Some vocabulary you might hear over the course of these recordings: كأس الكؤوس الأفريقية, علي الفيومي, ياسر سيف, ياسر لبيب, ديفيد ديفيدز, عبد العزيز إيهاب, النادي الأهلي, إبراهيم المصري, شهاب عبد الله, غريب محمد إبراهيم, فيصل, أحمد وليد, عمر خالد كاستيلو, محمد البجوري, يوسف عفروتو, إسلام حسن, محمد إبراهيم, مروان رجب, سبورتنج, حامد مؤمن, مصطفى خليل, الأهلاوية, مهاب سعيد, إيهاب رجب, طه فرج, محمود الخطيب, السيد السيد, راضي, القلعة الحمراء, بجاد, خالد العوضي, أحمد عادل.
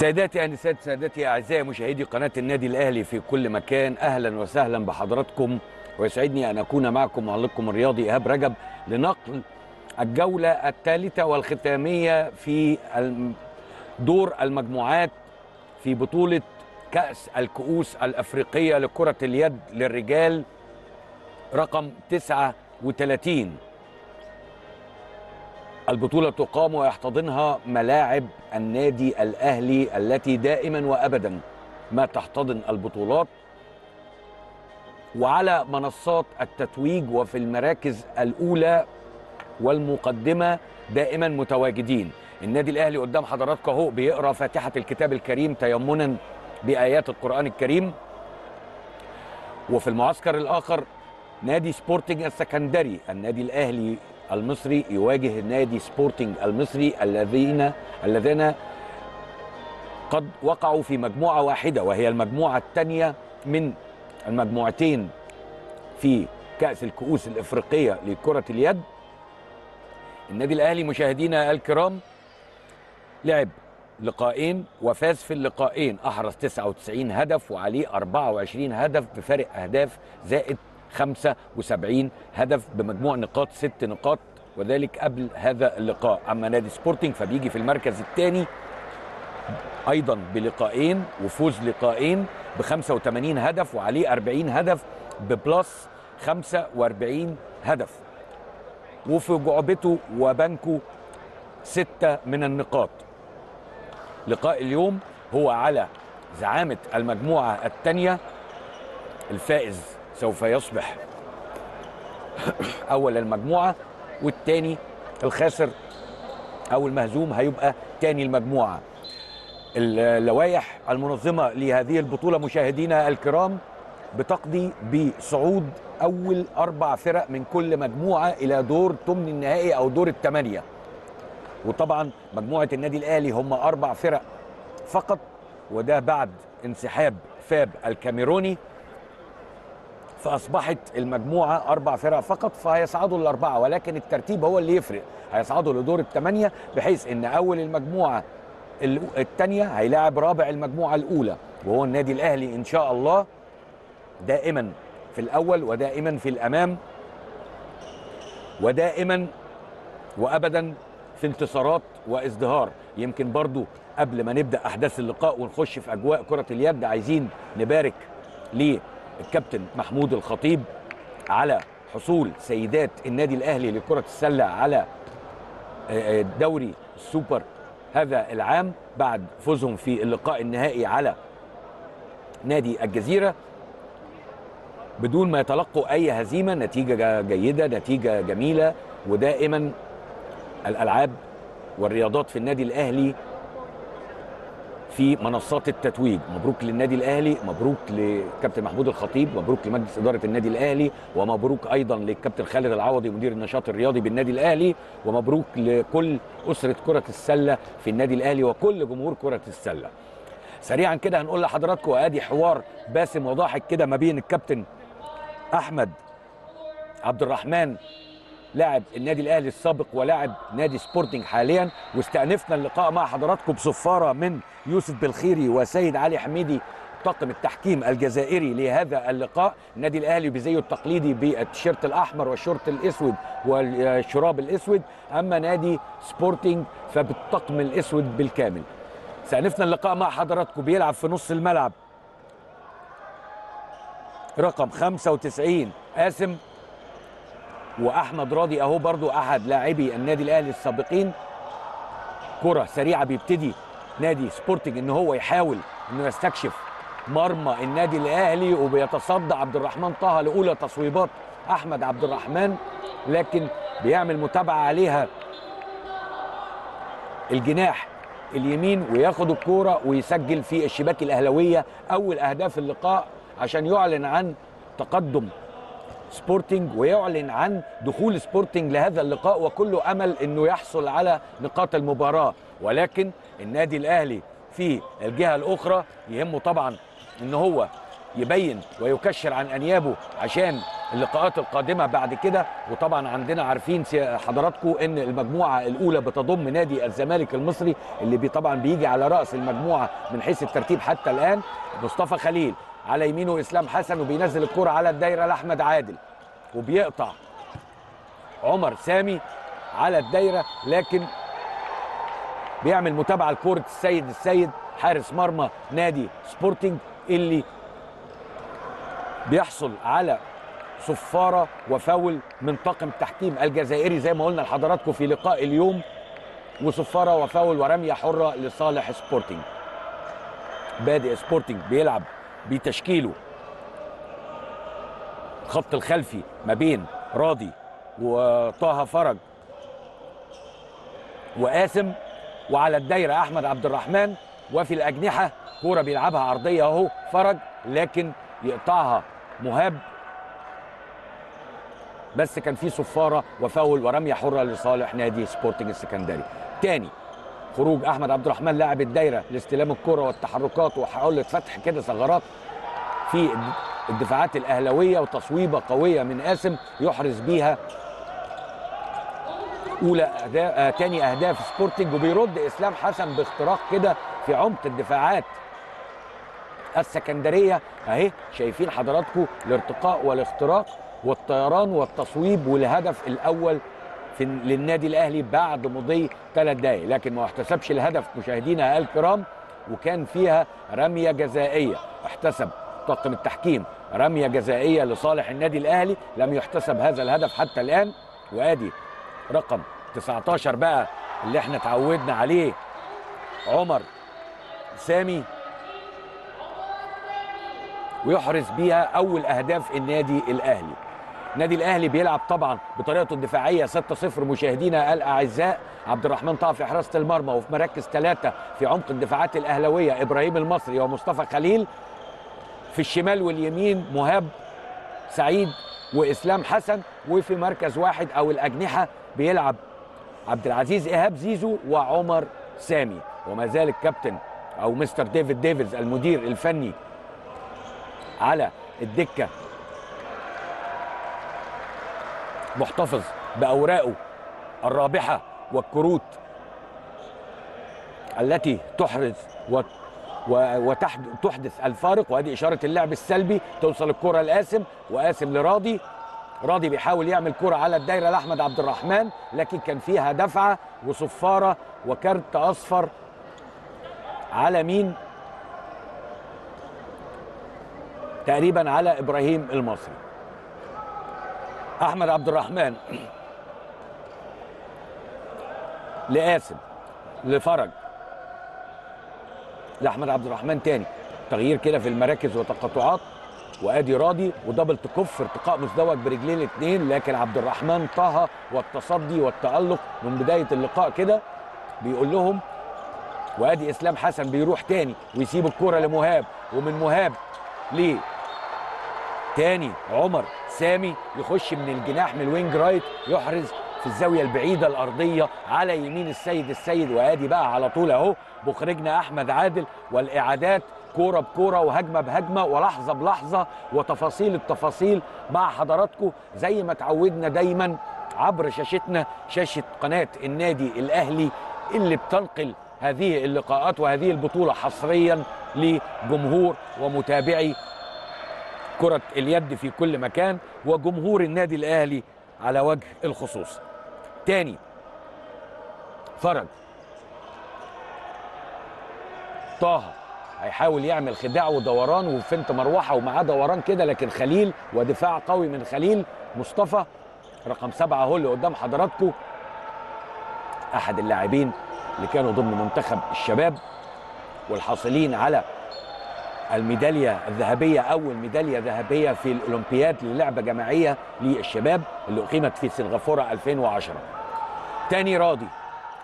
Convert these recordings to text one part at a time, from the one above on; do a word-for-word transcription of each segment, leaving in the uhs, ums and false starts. ساداتي أنسات سادتي أعزائي مشاهدي قناة النادي الأهلي في كل مكان، أهلا وسهلا بحضراتكم، ويسعدني أن أكون معكم معلقكم الرياضي إيهاب رجب لنقل الجولة الثالثة والختامية في دور المجموعات في بطولة كأس الكؤوس الأفريقية لكرة اليد للرجال رقم تسعة وثلاثين. البطولة تقام ويحتضنها ملاعب النادي الأهلي التي دائما وأبدا ما تحتضن البطولات، وعلى منصات التتويج وفي المراكز الأولى والمقدمة دائما متواجدين. النادي الأهلي قدام حضراتكم اهو بيقرأ فاتحة الكتاب الكريم تيمنا بآيات القرآن الكريم. وفي المعسكر الآخر نادي سبورتنج السكندري، النادي الأهلي المصري يواجه نادي سبورتنج المصري الذين الذين قد وقعوا في مجموعة واحدة، وهي المجموعة الثانية من المجموعتين في كأس الكؤوس الأفريقية لكرة اليد. النادي الأهلي مشاهدينا الكرام لعب لقاءين وفاز في اللقاءين، أحرز تسعة وتسعين هدف وعليه أربعة وعشرين هدف بفارق أهداف زائد خمسة وسبعين هدف بمجموع نقاط ست نقاط، وذلك قبل هذا اللقاء. أما نادي سبورتنج فبيجي في المركز الثاني أيضا بلقاءين وفوز لقاءين ب خمسة وثمانين هدف وعليه أربعين هدف ببلس خمسة وأربعين هدف، وفي جعبته وبنكه ستة من النقاط. لقاء اليوم هو على زعامة المجموعة الثانية، الفائز سوف يصبح أول المجموعة، والثاني الخاسر أو المهزوم هيبقى ثاني المجموعة. اللوائح المنظمة لهذه البطولة مشاهدينا الكرام بتقضي بصعود أول أربع فرق من كل مجموعة إلى دور ثمن النهائي أو دور الثمانية، وطبعا مجموعة النادي الأهلي هم أربع فرق فقط، وده بعد انسحاب فاب الكاميروني، فأصبحت المجموعة أربع فرق فقط، فهيصعدوا الأربعة، ولكن الترتيب هو اللي يفرق، هيصعدوا لدور الثمانية، بحيث إن أول المجموعة الثانية هيلاعب رابع المجموعة الأولى، وهو النادي الأهلي إن شاء الله دائما في الأول ودائما في الأمام ودائما وأبدا في انتصارات وازدهار. يمكن برضو قبل ما نبدأ أحداث اللقاء ونخش في أجواء كرة اليد عايزين نبارك ليه الكابتن محمود الخطيب على حصول سيدات النادي الأهلي لكرة السلة على دوري السوبر هذا العام بعد فوزهم في اللقاء النهائي على نادي الجزيرة بدون ما يتلقوا أي هزيمة، نتيجة جيدة، نتيجة جميلة. ودائما الألعاب والرياضات في النادي الأهلي في منصات التتويج. مبروك للنادي الأهلي، مبروك لكابتن محمود الخطيب، مبروك لمجلس إدارة النادي الأهلي، ومبروك أيضا للكابتن خالد العوضي مدير النشاط الرياضي بالنادي الأهلي، ومبروك لكل أسرة كرة السلة في النادي الأهلي وكل جمهور كرة السلة. سريعا كده هنقول لحضراتكم أدي حوار باسم وضاحك كده ما بين الكابتن أحمد عبد الرحمن لاعب النادي الأهلي السابق ولاعب نادي سبورتنج حاليا، واستأنفنا اللقاء مع حضراتكم بصفارة من يوسف بالخيري وسيد علي حميدي طاقم التحكيم الجزائري لهذا اللقاء. النادي الأهلي بزيه التقليدي بالتيشيرت الأحمر والشورت الأسود والشراب الأسود، أما نادي سبورتنج فبالطقم الأسود بالكامل. استأنفنا اللقاء مع حضراتكم بيلعب في نص الملعب رقم خمسة وتسعين قاسم، واحمد راضي اهو برضو احد لاعبي النادي الاهلي السابقين. كره سريعه بيبتدي نادي سبورتنج ان هو يحاول انه يستكشف مرمى النادي الاهلي، وبيتصدى عبد الرحمن طه لاولى تصويبات احمد عبد الرحمن، لكن بيعمل متابعه عليها الجناح اليمين وياخد الكوره ويسجل في الشباك الاهلاويه اول اهداف اللقاء، عشان يعلن عن تقدم سبورتنج ويعلن عن دخول سبورتنج لهذا اللقاء، وكله امل انه يحصل على نقاط المباراه. ولكن النادي الاهلي في الجهه الاخرى يهمه طبعا ان هو يبين ويكشر عن انيابه عشان اللقاءات القادمه بعد كده. وطبعا عندنا عارفين حضراتكم ان المجموعه الاولى بتضم نادي الزمالك المصري اللي بي طبعا بيجي على راس المجموعه من حيث الترتيب حتى الان. مصطفى خليل على يمينه اسلام حسن، وبينزل الكره على الدايره لاحمد عادل وبيقطع عمر سامي على الدايره، لكن بيعمل متابعه لكره السيد السيد حارس مرمى نادي سبورتنج اللي بيحصل على صفاره وفاول من طاقم تحكيم الجزائري زي ما قلنا لحضراتكم في لقاء اليوم، وصفاره وفاول ورميه حره لصالح سبورتنج. بادئ سبورتنج بيلعب بتشكيله الخط الخلفي ما بين راضي وطه فرج وقاسم، وعلى الدايره احمد عبد الرحمن، وفي الاجنحه كوره بيلعبها عرضيه اهو فرج لكن يقطعها مهاب، بس كان في صفاره وفاول ورميه حره لصالح نادي سبورتنج السكندري. تاني خروج احمد عبد الرحمن لاعب الدايره لاستلام الكره والتحركات وحاوله فتح كده ثغرات في الدفاعات الاهلاويه، وتصويبه قويه من قاسم يحرز بيها اولى أهداف تاني اهداف سبورتنج، وبيرد اسلام حسن باختراق كده في عمق الدفاعات السكندريه. اهي شايفين حضراتكم الارتقاء والاختراق والطيران والتصويب والهدف الاول في للنادي الاهلي بعد مضي ثلاث دقائق، لكن ما احتسبش الهدف مشاهدينا الكرام، وكان فيها رميه جزائيه احتسب طاقم التحكيم رميه جزائيه لصالح النادي الاهلي، لم يحتسب هذا الهدف حتى الان. وادي رقم تسعتاشر بقى اللي احنا اتعودنا عليه عمر سامي، ويحرز بيها اول اهداف النادي الاهلي. النادي الاهلي بيلعب طبعا بطريقته الدفاعيه ستة صفر مشاهدينا الاعزاء. عبد الرحمن طه في حراسه المرمى، وفي مراكز ثلاثه في عمق الدفاعات الاهلاويه ابراهيم المصري ومصطفى خليل، في الشمال واليمين مهاب سعيد واسلام حسن، وفي مركز واحد او الاجنحه بيلعب عبد العزيز إيهاب زيزو وعمر سامي. وما زال الكابتن او مستر ديفيد ديفيدز المدير الفني على الدكه محتفظ باوراقه الرابحه والكروت التي تحرز و وتحدث الفارق. وادي اشاره اللعب السلبي، توصل الكره لقاسم وقاسم لراضي، راضي بيحاول يعمل كره على الدايره لاحمد عبد الرحمن لكن كان فيها دفعه وصفاره وكارت اصفر على مين تقريبا، على ابراهيم المصري. احمد عبد الرحمن لقاسم لفرج لأحمد عبد الرحمن، تاني تغيير كده في المراكز وتقاطعات. وادي راضي ودبل تكف ارتقاء مزدوج برجلين الاثنين، لكن عبد الرحمن طه والتصدي والتألق من بداية اللقاء كده بيقول لهم. وادي اسلام حسن بيروح تاني ويسيب الكرة لمهاب، ومن مهاب ليه تاني عمر سامي، يخش من الجناح من الوينج رايت يحرز في الزاويه البعيده الارضيه على يمين السيد السيد. وادي بقى على طول اهو مخرجنا احمد عادل، والاعادات كوره بكوره وهجمه بهجمه ولحظه بلحظه وتفاصيل التفاصيل مع حضراتكم زي ما اتعودنا دايما عبر شاشتنا شاشه قناه النادي الاهلي اللي بتنقل هذه اللقاءات وهذه البطوله حصريا لجمهور ومتابعي كره اليد في كل مكان وجمهور النادي الاهلي على وجه الخصوص. تاني فرج طه هيحاول يعمل خداع ودوران وفنت مروحه ومعاه دوران كده، لكن خليل ودفاع قوي من خليل. مصطفى رقم سبعه هو اللي قدام حضراتكم، احد اللاعبين اللي كانوا ضمن منتخب الشباب والحاصلين على الميداليه الذهبيه، اول ميداليه ذهبيه في الاولمبياد للعبه جماعيه للشباب اللي اقيمت في سنغافوره ألفين وعشرة. تاني راضي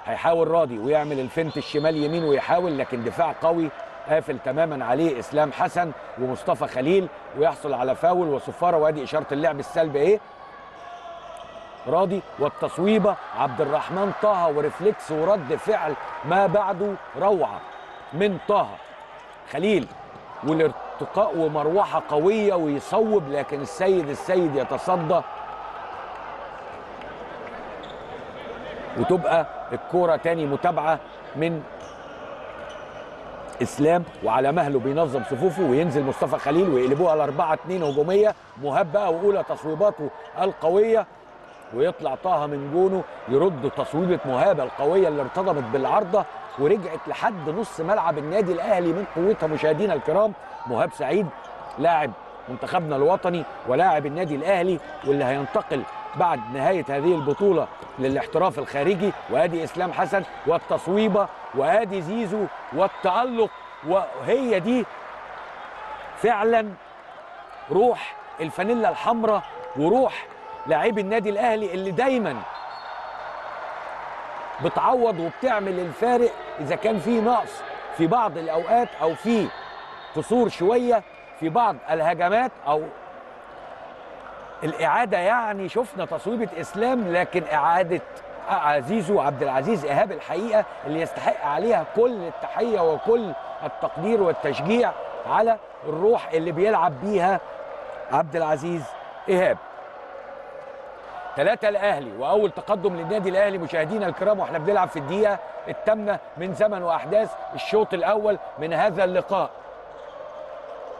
هيحاول راضي ويعمل الفنت الشمال يمين ويحاول، لكن دفاع قوي قافل تماما عليه اسلام حسن ومصطفى خليل، ويحصل على فاول وصفاره. وادي اشاره اللعب السلبي ايه راضي، والتصويبه عبد الرحمن طه ورفلكس ورد فعل ما بعده روعه من طه خليل، والارتقاء تقاء ومروحه قويه ويصوب، لكن السيد السيد يتصدى وتبقى الكوره تاني متابعه من اسلام، وعلى مهله بينظم صفوفه وينزل مصطفى خليل ويقلبوها لاربعه اتنين هجوميه. مهاب بقى واولى تصويباته القويه، ويطلع طه من جونه يرد تصويبه مهاب القويه اللي ارتضمت بالعارضه ورجعت لحد نص ملعب النادي الاهلي من قوتها. مشاهدينا الكرام، مهاب سعيد لاعب منتخبنا الوطني ولاعب النادي الاهلي واللي هينتقل بعد نهايه هذه البطوله للاحتراف الخارجي. وادي اسلام حسن والتصويبه، وادي زيزو والتألق، وهي دي فعلا روح الفانيلا الحمراء وروح لاعبي النادي الاهلي اللي دايما بتعوض وبتعمل الفارق اذا كان في نقص في بعض الاوقات او في قصور شويه في بعض الهجمات او الاعاده. يعني شفنا تصويبه اسلام، لكن اعاده زيزو عبد العزيز إيهاب الحقيقه اللي يستحق عليها كل التحيه وكل التقدير والتشجيع على الروح اللي بيلعب بيها عبد العزيز إيهاب. ثلاثة الأهلي، وأول تقدم للنادي الأهلي مشاهدينا الكرام، وإحنا بنلعب في الدقيقة الثامنة من زمن وأحداث الشوط الأول من هذا اللقاء.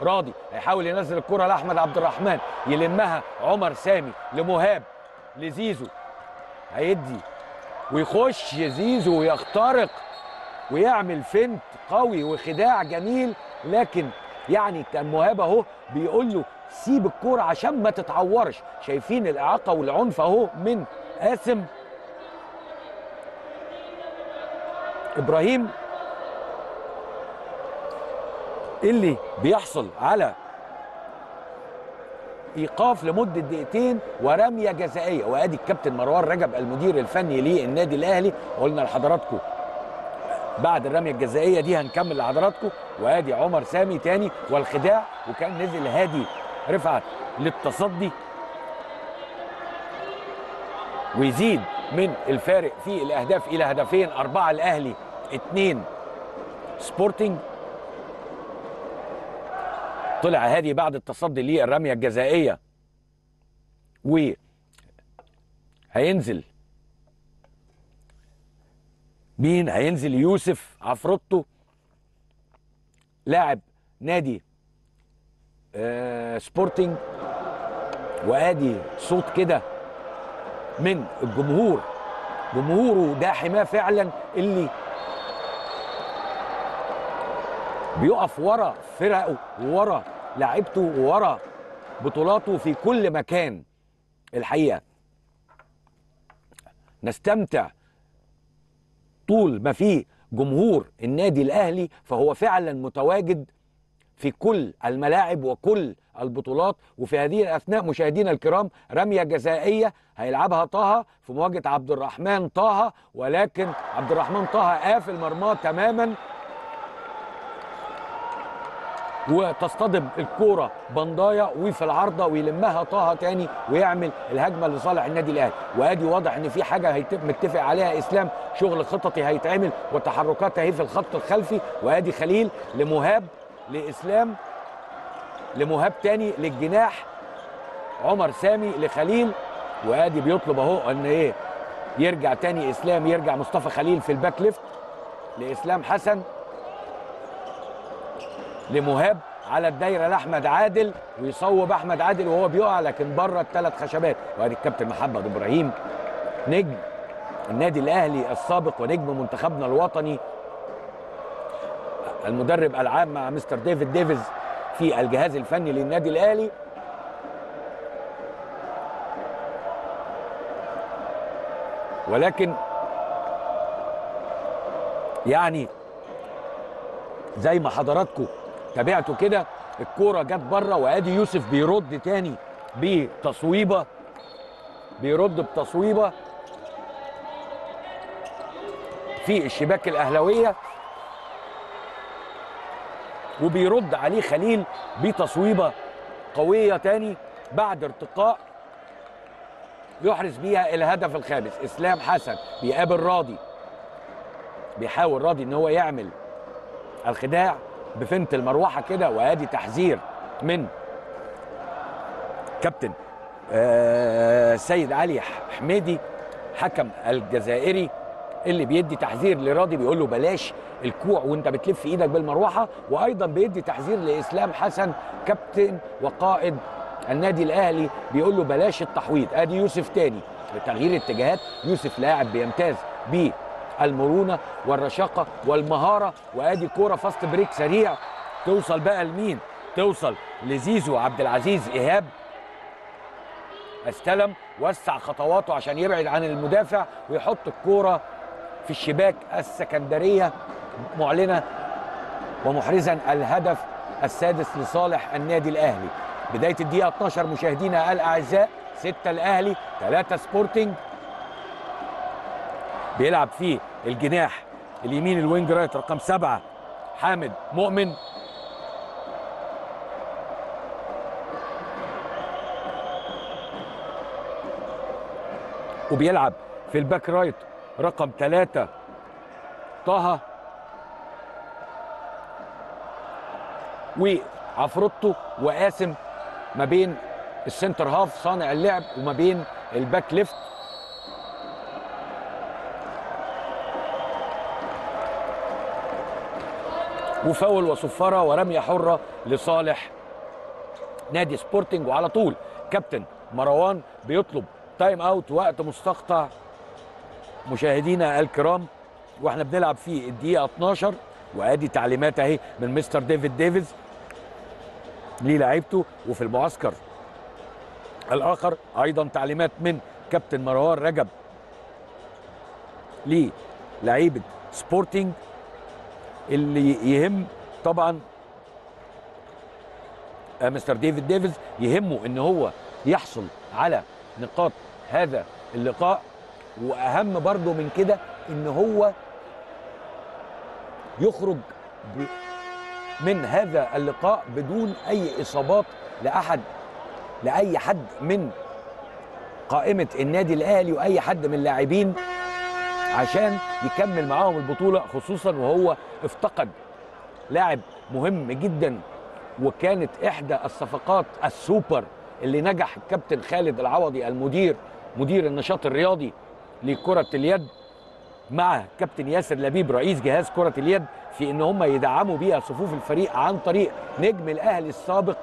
راضي هيحاول ينزل الكرة لأحمد عبد الرحمن، يلمها عمر سامي لمهاب لزيزو، هيدي ويخش زيزو ويخترق ويعمل فنت قوي وخداع جميل، لكن يعني كان مهاب أهو بيقول له سيب الكوره عشان ما تتعورش. شايفين الاعاقه والعنف اهو من قاسم. ابراهيم اللي بيحصل على ايقاف لمده دقيقتين ورميه جزائيه. وادي الكابتن مروان رجب المدير الفني للنادي الاهلي، قلنا لحضراتكم بعد الرميه الجزائيه دي هنكمل لحضراتكم. وادي عمر سامي تاني والخداع، وكان نزل هادي رفعت للتصدي ويزيد من الفارق في الاهداف الى هدفين. اربعه الاهلي، اثنين سبورتنج. طلع هادي بعد التصدي للرميه الجزائيه وهينزل مين؟ هينزل يوسف عفروتو لاعب نادي آه سبورتنج. وادي صوت كده من الجمهور، جمهوره ده حماه فعلا اللي بيقف ورا فرقه وورا لعيبته وورا بطولاته في كل مكان. الحقيقه نستمتع طول ما فيه جمهور النادي الأهلي، فهو فعلا متواجد في كل الملاعب وكل البطولات. وفي هذه الأثناء مشاهدينا الكرام، رمية جزائية هيلعبها طه في مواجهة عبد الرحمن طه، ولكن عبد الرحمن طه قافل مرماه تماما، وتصطدم الكوره بندايه وفي العارضه ويلمها طه تاني ويعمل الهجمه لصالح النادي الاهلي. وادي واضح ان في حاجه متفق عليها اسلام، شغل خططي هيتعمل وتحركات اهي في الخط الخلفي. وادي خليل لمهاب لاسلام لمهاب تاني للجناح، عمر سامي لخليل، وادي بيطلب اهو ان ايه يرجع تاني اسلام، يرجع مصطفى خليل في الباك ليفت لاسلام حسن لمهاب على الدايره لاحمد عادل، ويصوب احمد عادل وهو بيقع لكن بره الثلاث خشبات. وادي الكابتن محمد ابراهيم نجم النادي الاهلي السابق ونجم منتخبنا الوطني، المدرب العام مع مستر ديفيد ديفيدز في الجهاز الفني للنادي الاهلي. ولكن يعني زي ما حضراتكم تابعتوا كده، الكوره جت بره، وادي يوسف بيرد تاني بتصويبه، بيرد بتصويبه في الشباك الاهلاويه، وبيرد عليه خليل بتصويبه قويه تاني بعد ارتقاء يحرز بيها الهدف الخامس. اسلام حسن بيقابل راضي، بيحاول راضي ان هو يعمل الخداع بفنت المروحه كده. وادي تحذير من كابتن آه سيد علي حميدي حكم الجزائري اللي بيدي تحذير لراضي، بيقول له بلاش الكوع وانت بتلف ايدك بالمروحه، وايضا بيدي تحذير لاسلام حسن كابتن وقائد النادي الاهلي بيقول له بلاش التحويض. ادي يوسف تاني تغيير اتجاهات، يوسف لاعب بيمتاز بالمرونه والرشاقه والمهاره. وادي كوره فاست بريك سريع توصل بقى لمين؟ توصل لزيزو عبد العزيز ايهاب، استلم وسع خطواته عشان يبعد عن المدافع ويحط الكوره في الشباك السكندريه، معلنه ومحرزا الهدف السادس لصالح النادي الاهلي. بدايه الدقيقه اتناشر مشاهدينا الاعزاء، ستة الاهلي ثلاثة سبورتنج. بيلعب فيه الجناح اليمين الوينج رايت رقم سبعة حامد مؤمن، وبيلعب في الباك رايت رقم ثلاثة طه، وعفروتو وقاسم ما بين السنتر هاف صانع اللعب وما بين الباك ليفت. وفاول وصفاره ورميه حره لصالح نادي سبورتنج. وعلى طول كابتن مروان بيطلب تايم اوت، وقت مستقطع مشاهدينا الكرام واحنا بنلعب في الدقيقه اتناشر. وادي تعليمات اهي من مستر ديفيد ديفيدز للاعيبته، وفي المعسكر الاخر ايضا تعليمات من كابتن مروان رجب للاعيبه سبورتنج. اللي يهم طبعا مستر ديفيد ديفيدز يهمه ان هو يحصل على نقاط هذا اللقاء، واهم برضه من كده ان هو يخرج من هذا اللقاء بدون اي اصابات لاحد، لاي حد من قائمه النادي الاهلي واي حد من اللاعبين، عشان يكمل معاهم البطوله، خصوصا وهو افتقد لاعب مهم جدا وكانت احدى الصفقات السوبر اللي نجح الكابتن خالد العوضي المدير مدير النشاط الرياضي لكره اليد مع كابتن ياسر لبيب رئيس جهاز كره اليد في ان هم يدعموا بيها صفوف الفريق عن طريق نجم الاهلي السابق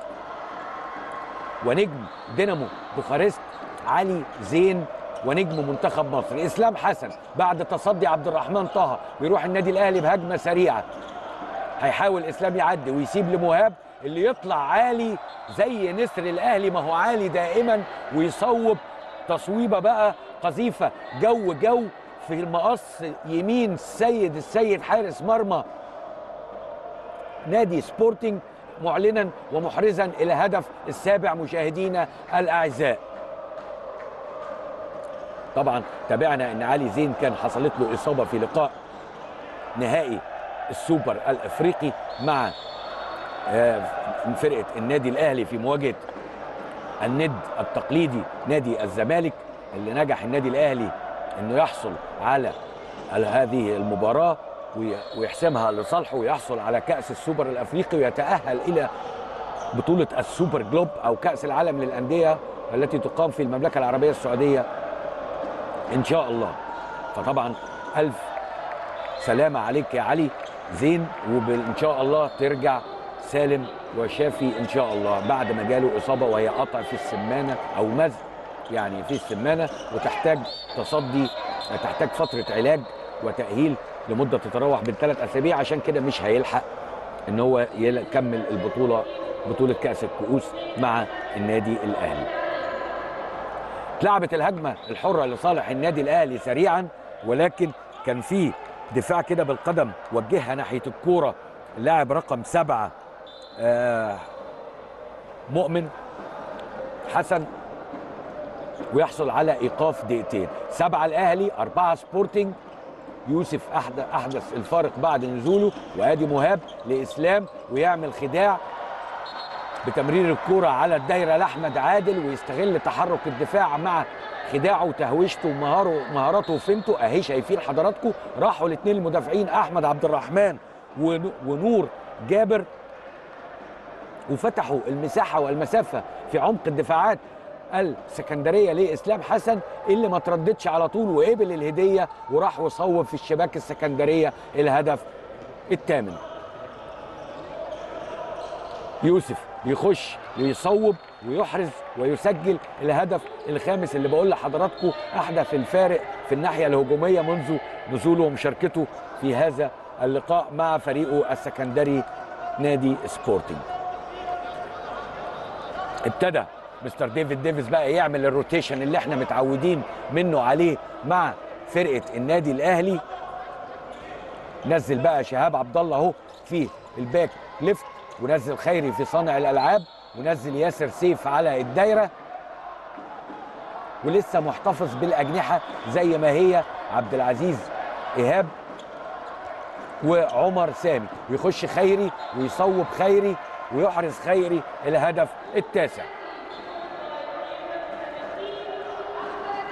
ونجم دينامو بوخارست علي زين ونجم منتخب مصر اسلام حسن. بعد تصدي عبد الرحمن طه بيروح النادي الاهلي بهجمه سريعه، هيحاول اسلام يعدي ويسيب لمهاب اللي يطلع عالي زي نسر الاهلي، ما هو عالي دائما ويصوب تصويبه بقى قذيفه جو جو في المقص يمين السيد السيد حارس مرمى نادي سبورتنج، معلنا ومحرزا الى هدف السابع مشاهدينا الاعزاء. طبعا تابعنا ان علي زين كان حصلت له اصابه في لقاء نهائي السوبر الافريقي مع فرقه النادي الاهلي في مواجهه الند التقليدي نادي الزمالك، اللي نجح النادي الاهلي انه يحصل على هذه المباراه ويحسمها لصالحه ويحصل على كاس السوبر الافريقي ويتاهل الى بطوله السوبر جلوب او كاس العالم للانديه التي تقام في المملكه العربيه السعوديه ان شاء الله. فطبعا الف سلامه عليك يا علي زين، وان شاء الله ترجع سالم وشافي ان شاء الله بعد ما جاله اصابه وهي قطع في السمانه او مزق يعني في السمانه، وتحتاج تصدي تحتاج فتره علاج وتاهيل لمده تتراوح بين ثلاث اسابيع، عشان كده مش هيلحق ان هو يكمل البطوله بطوله كاس الكؤوس مع النادي الاهلي. اتلعبت الهجمه الحره لصالح النادي الاهلي سريعا، ولكن كان فيه دفاع كده بالقدم وجهها ناحيه الكوره اللاعب رقم سبعه آه مؤمن حسن، ويحصل على ايقاف دقيقتين. سبعه الاهلي اربعه سبورتنج. يوسف احدث الفارق بعد نزوله، وادي مهاب لاسلام ويعمل خداع بتمرير الكرة على الدايرة لأحمد عادل، ويستغل تحرك الدفاع مع خداعه وتهويشته ومهاراته وفنته. أهي شايفين حضراتكم راحوا الاثنين المدافعين أحمد عبد الرحمن ونور جابر، وفتحوا المساحه والمسافه في عمق الدفاعات السكندريه لاسلام حسن اللي ما ترددش على طول وقبل الهديه وراح وصوب في الشباك السكندريه الهدف الثامن. يوسف يخش ويصوب ويحرز ويسجل الهدف الخامس اللي بقول لحضراتكم احدث الفارق في الناحيه الهجوميه منذ نزوله ومشاركته في هذا اللقاء مع فريقه السكندري نادي سبورتنج. ابتدى مستر ديفيد ديفيدز بقى يعمل الروتيشن اللي احنا متعودين منه عليه مع فرقه النادي الاهلي. نزل بقى شهاب عبد الله اهو في الباك ليفت، ونزل خيري في صانع الالعاب، ونزل ياسر سيف على الدايره، ولسه محتفظ بالاجنحه زي ما هي عبد العزيز ايهاب وعمر سامي. ويخش خيري ويصوب خيري ويحرز خيري الهدف التاسع.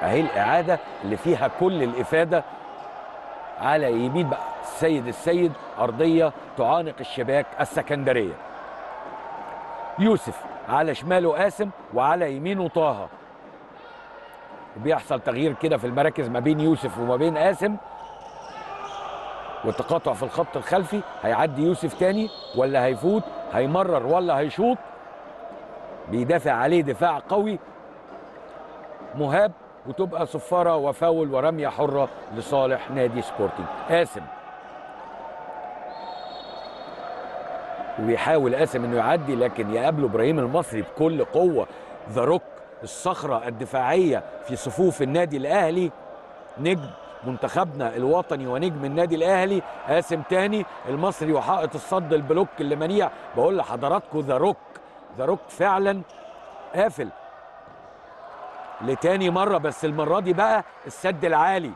اهي الاعاده اللي فيها كل الافاده على يمين بقى السيد السيد، ارضيه تعانق الشباك السكندريه. يوسف على شماله قاسم وعلى يمينه طه، وبيحصل تغيير كده في المراكز ما بين يوسف وما بين قاسم وتقاطع في الخط الخلفي. هيعدي يوسف تاني ولا هيفوت؟ هيمرر ولا هيشوط؟ بيدافع عليه دفاع قوي مهاب، وتبقى صفاره وفاول ورميه حره لصالح نادي سبورتنج. قاسم وبيحاول قاسم انه يعدي لكن يقابله ابراهيم المصري بكل قوه، ذا روك، الصخره الدفاعيه في صفوف النادي الاهلي، نجم منتخبنا الوطني ونجم النادي الاهلي. قاسم تاني، المصري وحائط الصد، البلوك اللي منيع. بقول لحضراتكم ذا روك، ذا روك فعلا قافل لتاني مره، بس المره دي بقى السد العالي،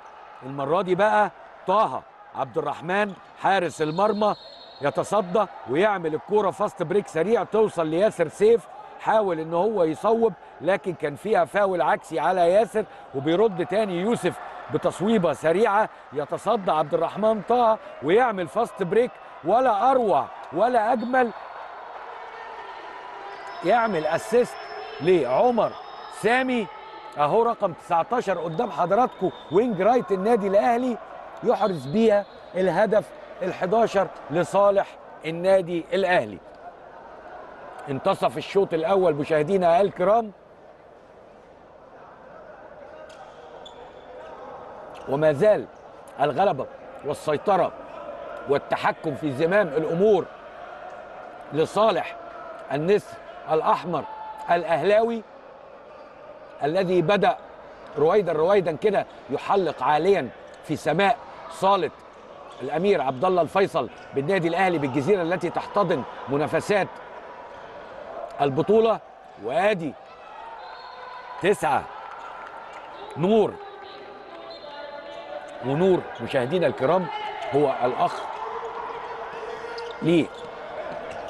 المره دي بقى طه عبد الرحمن حارس المرمى يتصدى ويعمل الكوره فاست بريك سريع توصل لياسر سيف، حاول ان هو يصوب لكن كان فيها فاول عكسي على ياسر، وبيرد تاني يوسف بتصويبه سريعه، يتصدى عبد الرحمن طه ويعمل فاست بريك، ولا اروع ولا اجمل، يعمل اسيست لعمر سامي اهو رقم تسعتاشر قدام حضراتكم، وينج رايت النادي الاهلي، يحرز بيها الهدف الحداشر لصالح النادي الاهلي. انتصف الشوط الاول مشاهدينا الكرام، وما زال الغلبه والسيطره والتحكم في زمام الامور لصالح النسر الاحمر الاهلاوي الذي بدأ رويدا رويدا كده يحلق عاليا في سماء صالة الأمير عبد الله الفيصل بالنادي الأهلي بالجزيرة التي تحتضن منافسات البطولة. وآدي تسعة نور، ونور مشاهدينا الكرام هو الأخ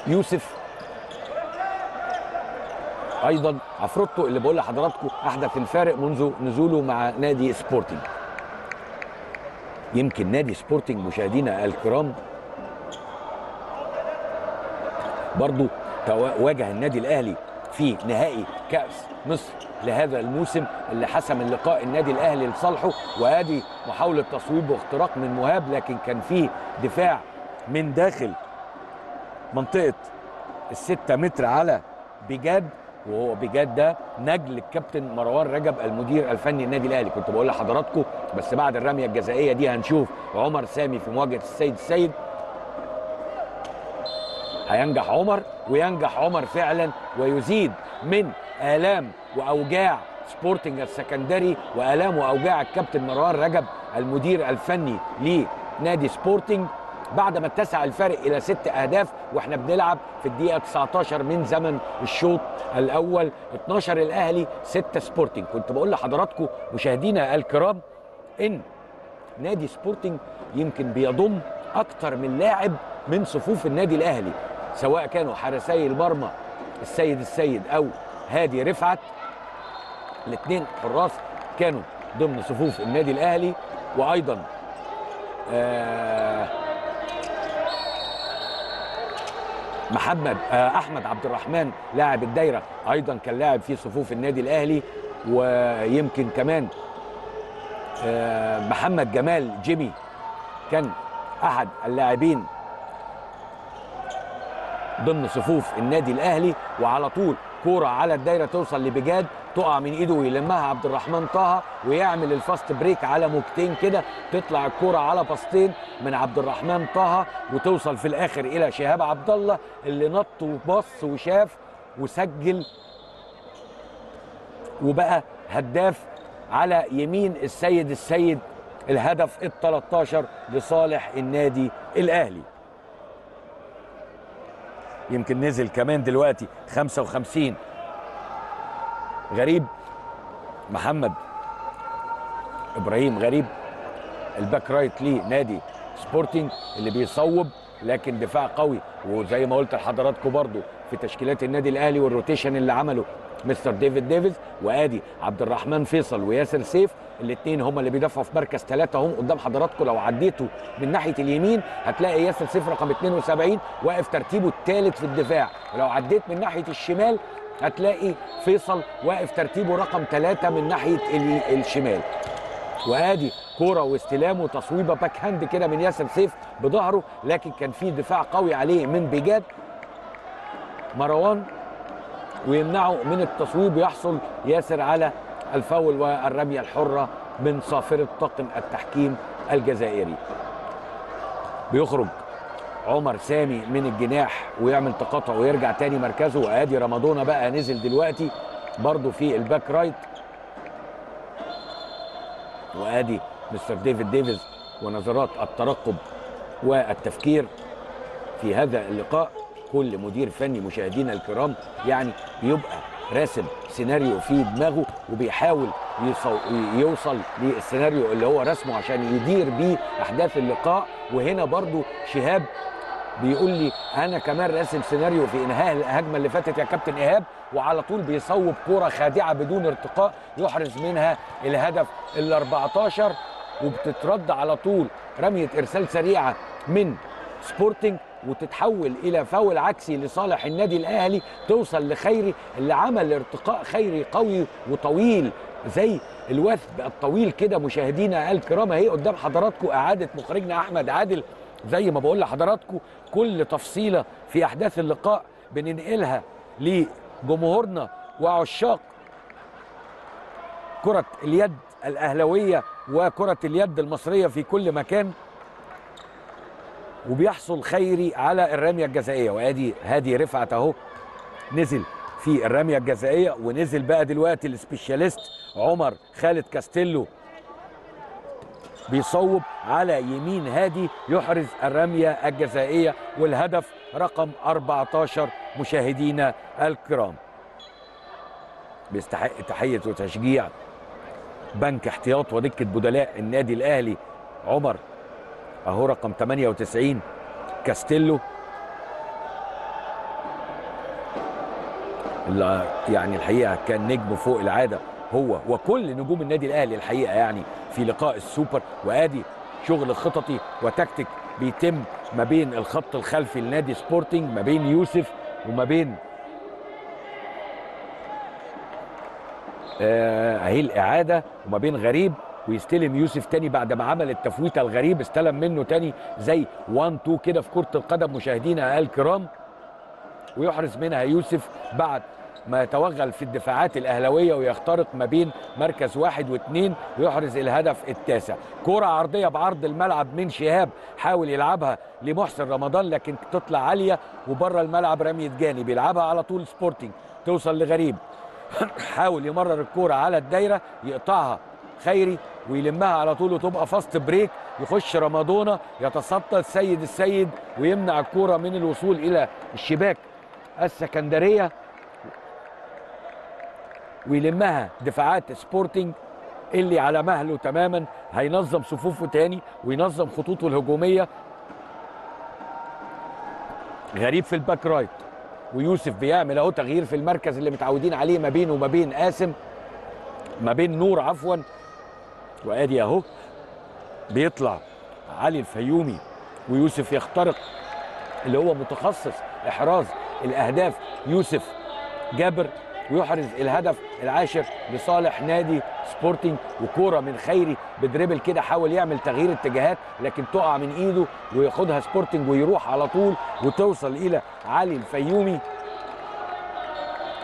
ليوسف ايضا عفروتو اللي بقول لحضراتكم احدث الفارق منذ نزوله مع نادي سبورتنج. يمكن نادي سبورتنج مشاهدينا الكرام برضو واجه النادي الاهلي في نهائي كأس مصر لهذا الموسم اللي حسم اللقاء النادي الاهلي لصالحه. وادي محاولة تصويب واختراق من مهاب، لكن كان فيه دفاع من داخل منطقة الستة متر على بجاد، وهو بجد ده نجل الكابتن مروان رجب المدير الفني النادي الاهلي. كنت بقول لحضراتكم بس بعد الرميه الجزائيه دي هنشوف عمر سامي في مواجهه السيد السيد، هينجح عمر، وينجح عمر فعلا ويزيد من الام واوجاع سبورتنج السكندري والام واوجاع الكابتن مروان رجب المدير الفني لنادي سبورتنج بعد ما اتسع الفارق الى ست اهداف واحنا بنلعب في الدقيقه تسعتاشر من زمن الشوط الاول. اتناشر الاهلي، ستة سبورتنج. كنت بقول لحضراتكم مشاهدينا الكرام ان نادي سبورتنج يمكن بيضم اكتر من لاعب من صفوف النادي الاهلي، سواء كانوا حارسي المرمى السيد السيد او هادي رفعت، الاثنين حراس كانوا ضمن صفوف النادي الاهلي، وايضا آه محمد أحمد عبد الرحمن لاعب الدايرة أيضا كان لاعب في صفوف النادي الأهلي، ويمكن كمان محمد جمال جيمي كان أحد اللاعبين ضمن صفوف النادي الأهلي. وعلى طول كورة على الدايرة توصل لبجاد، تقع من ايده ويلمها عبد الرحمن طه ويعمل الفاست بريك على موجتين كده، تطلع الكرة على باصتين من عبد الرحمن طه وتوصل في الاخر الى شهاب عبد الله اللي نط وبص وشاف وسجل وبقى هداف على يمين السيد السيد، الهدف الثالث عشر لصالح النادي الاهلي. يمكن نزل كمان دلوقتي خمسة وخمسين غريب محمد إبراهيم، غريب الباك رايت لنادي سبورتنج اللي بيصوب، لكن دفاع قوي. وزي ما قلت لحضراتكم برضو في تشكيلات النادي الأهلي والروتيشن اللي عمله مستر ديفيد ديفيدز، وادي عبد الرحمن فيصل وياسر سيف الاثنين هما اللي بيدافعوا في مركز ثلاثة هم قدام حضراتكم. لو عديتوا من ناحية اليمين هتلاقي ياسر سيف رقم اثنين وسبعين واقف ترتيبه الثالث في الدفاع، ولو عديت من ناحية الشمال هتلاقي فيصل واقف ترتيبه رقم ثلاثة من ناحية الشمال. وادي كورة واستلام وتصويبة باك هاند كده من ياسر سيف بظهره، لكن كان في دفاع قوي عليه من بجاد مروان ويمنعه من التصويب، يحصل ياسر على الفاول والرمية الحرة من صافرة طاقم التحكيم الجزائري. بيخرج عمر سامي من الجناح ويعمل تقاطع ويرجع تاني مركزه، وادي رمضان بقى نزل دلوقتي برضه في الباك رايت، وادي مستر ديفيد ديفيز ونظرات الترقب والتفكير في هذا اللقاء. كل مدير فني مشاهدينا الكرام يعني بيبقى راسم سيناريو في دماغه وبيحاول يوصل للسيناريو اللي هو رسمه عشان يدير بيه احداث اللقاء. وهنا برضو شهاب بيقول لي انا كمان راسم سيناريو في انهاء الهجمه اللي فاتت يا كابتن ايهاب، وعلى طول بيصوب كوره خادعه بدون ارتقاء يحرز منها الهدف ال أربعة عشر، وبتترد على طول رميه ارسال سريعه من سبورتنج وتتحول الى فاول عكسي لصالح النادي الاهلي، توصل لخيري اللي عمل ارتقاء خيري قوي وطويل زي الوثب الطويل كده. مشاهدينا الكرام اهي قدام حضراتكم اعاده مخرجنا احمد عادل، زي ما بقول لحضراتكم كل تفصيله في احداث اللقاء بننقلها لجمهورنا وعشاق كره اليد الاهلاويه وكره اليد المصريه في كل مكان. وبيحصل خيري على الرمية الجزائية، وادي هادي رفعت اهو نزل في الرمية الجزائية، ونزل بقى دلوقتي السبيشاليست عمر خالد كاستيلو بيصوب على يمين هادي يحرز الرمية الجزائية والهدف رقم أربعة عشر. مشاهدينا الكرام بيستحق تحية وتشجيع بنك احتياط ودكة بدلاء النادي الأهلي، عمر اهو رقم ثمانية وتسعين كاستيلو اللي يعني الحقيقه كان نجم فوق العاده هو وكل نجوم النادي الاهلي الحقيقه يعني في لقاء السوبر. وادي شغل خططي وتكتيك بيتم ما بين الخط الخلفي لنادي سبورتنج ما بين يوسف وما بين اهي الاعاده وما بين غريب، ويستلم يوسف تاني بعد ما عمل التفويته الغريب استلم منه تاني زي واحد اتنين كده في كرة القدم مشاهدينا الكرام، ويحرز منها يوسف بعد ما يتوغل في الدفاعات الاهلاويه ويخترق ما بين مركز واحد واثنين ويحرز الهدف التاسع. كرة عرضيه بعرض الملعب من شهاب، حاول يلعبها لمحسن رمضان لكن تطلع عاليه وبره الملعب رميه جاني، بيلعبها على طول سبورتنج توصل لغريب حاول يمرر الكرة على الدايره يقطعها خيري ويلمها على طول وتبقى فاست بريك، يخش رمضانة يتصدى السيد السيد ويمنع الكرة من الوصول إلى الشباك السكندرية ويلمها دفاعات سبورتنج اللي على مهله تماما، هينظم صفوفه تاني وينظم خطوطه الهجومية. غريب في الباك رايت ويوسف بيعمل اهو تغيير في المركز اللي متعودين عليه ما بينه وما بين قاسم ما بين نور عفوا، وادي اهو بيطلع علي الفيومي ويوسف يخترق اللي هو متخصص إحراز الأهداف يوسف جابر، ويحرز الهدف العاشر لصالح نادي سبورتنج. وكوره من خيري بدريبل كده، حاول يعمل تغيير اتجاهات لكن تقع من ايده وياخدها سبورتنج ويروح على طول وتوصل الى علي الفيومي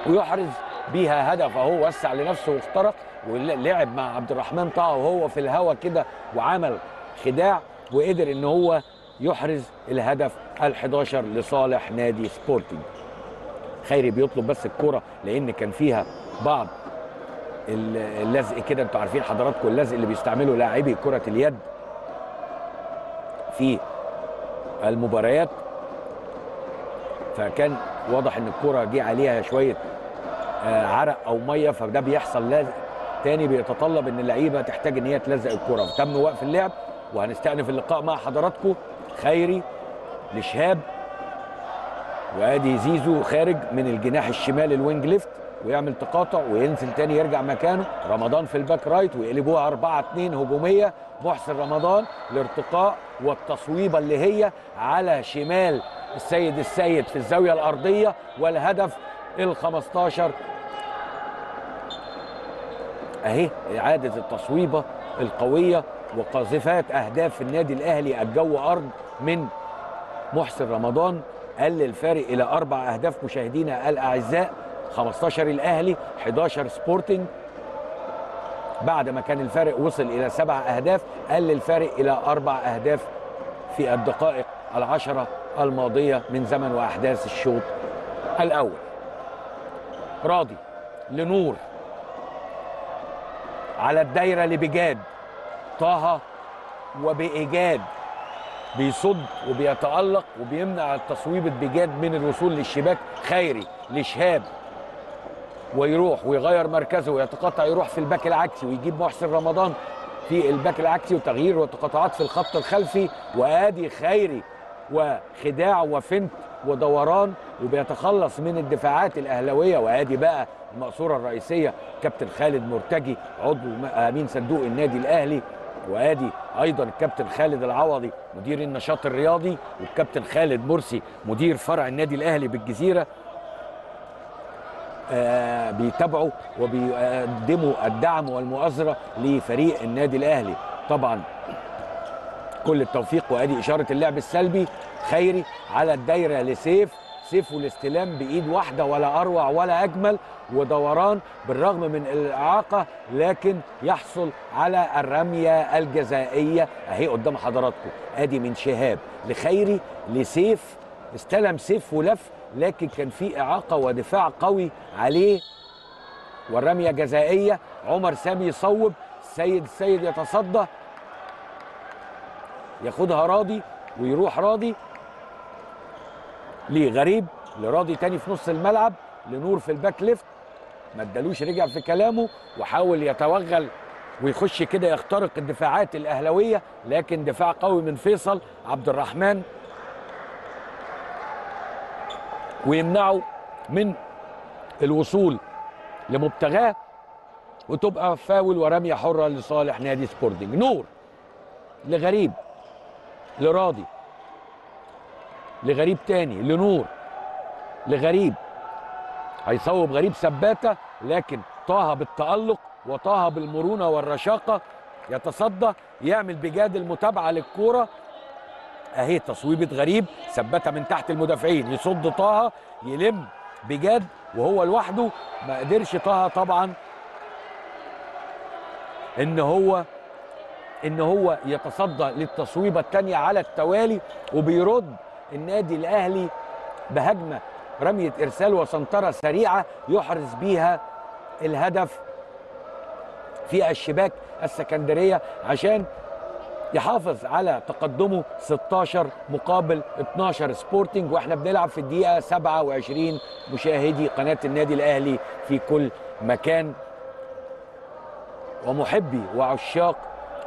ويحرز بيها هدف اهو. وسع لنفسه واخترق ولعب مع عبد الرحمن طه وهو في الهوا كده وعمل خداع وقدر ان هو يحرز الهدف الحادي عشر لصالح نادي سبورتنج. خيري بيطلب بس الكرة لان كان فيها بعض اللزق كده، انتوا عارفين حضراتكم اللزق اللي بيستعمله لاعبي كرة اليد في المباريات، فكان واضح ان الكرة جه عليها شوية عرق او ميه، فده بيحصل لزق تاني بيتطلب ان اللعيبة تحتاج ان هي تلزق الكرة. تم وقف اللعب وهنستأنف اللقاء مع حضراتكم. خيري لشهاب، وادي زيزو خارج من الجناح الشمال الوينج ليفت ويعمل تقاطع وينزل تاني يرجع مكانه. رمضان في الباك رايت ويقلبوها أربعة اتنين هجوميه. محسن رمضان الارتقاء والتصويبه اللي هي على شمال السيد السيد في الزاويه الارضيه، والهدف الخامس عشر اهي اعاده التصويبه القويه وقاذفات اهداف في النادي الاهلي الجو ارض من محسن رمضان. قل الفارق إلى أربع أهداف مشاهدينا الأعزاء، خمسة عشر الأهلي حادي عشر سبورتنج. بعد ما كان الفارق وصل إلى سبع أهداف قل الفارق إلى أربع أهداف في الدقائق العشرة الماضية من زمن وأحداث الشوط الأول. راضي لنور على الدايرة لبجاد، طه وبإيجاد بيصد وبيتألق وبيمنع التصويبة بجاد من الوصول للشباك. خيري لشهاب ويروح ويغير مركزه ويتقطع، يروح في الباك العكسي ويجيب محسن رمضان في الباك العكسي وتغيير وتقاطعات في الخط الخلفي. وآدي خيري وخداع وفنت ودوران وبيتخلص من الدفاعات الأهلوية. وآدي بقى المقصورة الرئيسية كابتن خالد مرتجي عضو أمين صندوق النادي الأهلي، وادي ايضا الكابتن خالد العوضي مدير النشاط الرياضي، والكابتن خالد مرسي مدير فرع النادي الاهلي بالجزيره آه بيتابعوا وبيقدموا الدعم والمؤازره لفريق النادي الاهلي. طبعا كل التوفيق. وادي اشاره اللعب السلبي، خيري على الدايره لسيف، سيف والاستلام بايد واحده ولا اروع ولا اجمل، ودوران بالرغم من الاعاقه لكن يحصل على الرميه الجزائيه اهي قدام حضراتكم. ادي من شهاب لخيري لسيف، استلم سيف ولف لكن كان في اعاقه ودفاع قوي عليه والرميه جزائيه. عمر سامي يصوب، السيد السيد يتصدى ياخدها راضي ويروح راضي لغريب لراضي تاني في نص الملعب لنور في الباك ليفت، ما ادالوش رجع في كلامه وحاول يتوغل ويخش كده يخترق الدفاعات الاهلاويه لكن دفاع قوي من فيصل عبد الرحمن ويمنعه من الوصول لمبتغاه وتبقى فاول ورميه حره لصالح نادي سبورتنج. نور لغريب لراضي لغريب تاني لنور لغريب، هيصوب غريب سباته لكن طه بالتألق وطه بالمرونة والرشاقة يتصدى يعمل بجاد المتابعة للكورة اهي تصويبة غريب سباته من تحت المدافعين يصد طه يلم بجاد وهو لوحده ما قدرش طه طبعا ان هو ان هو يتصدى للتصويبة التانية على التوالي. وبيرد النادي الأهلي بهجمة رمية إرسال وسنطرة سريعة يحرز بيها الهدف في الشباك السكندرية عشان يحافظ على تقدمه ستة عشر مقابل اتناشر سبورتنج. واحنا بنلعب في الدقيقة سبعة وعشرين مشاهدي قناة النادي الأهلي في كل مكان ومحبي وعشاق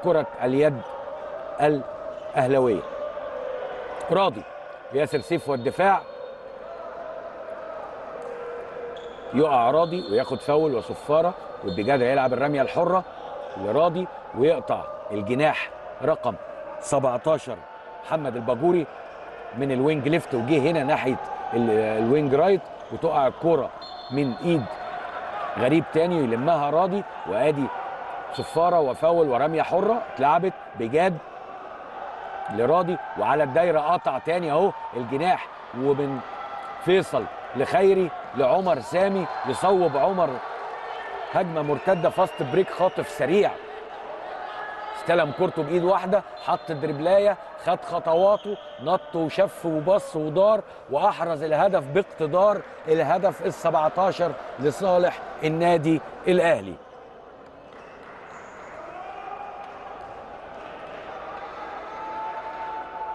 كرة اليد الأهلوية. راضي ياسر سيف والدفاع، يقع راضي وياخد فاول وصفاره والبجاد هيلعب الرميه الحره لراضي ويقطع الجناح رقم سبعة عشر محمد البجوري من الوينج ليفت وجه هنا ناحيه الوينج رايت وتقع الكوره من ايد غريب تاني يلمها راضي وادي صفاره وفاول ورميه حره اتلعبت بجاد لراضي وعلى الدايره قطع تاني اهو الجناح ومن فيصل لخيري لعمر سامي يصوب عمر هجمه مرتده فاست بريك خاطف سريع استلم كورته بايد واحده حط دربلايه خد خطواته نط وشف وبص ودار واحرز الهدف باقتدار الهدف ال سبعتاشر لصالح النادي الاهلي.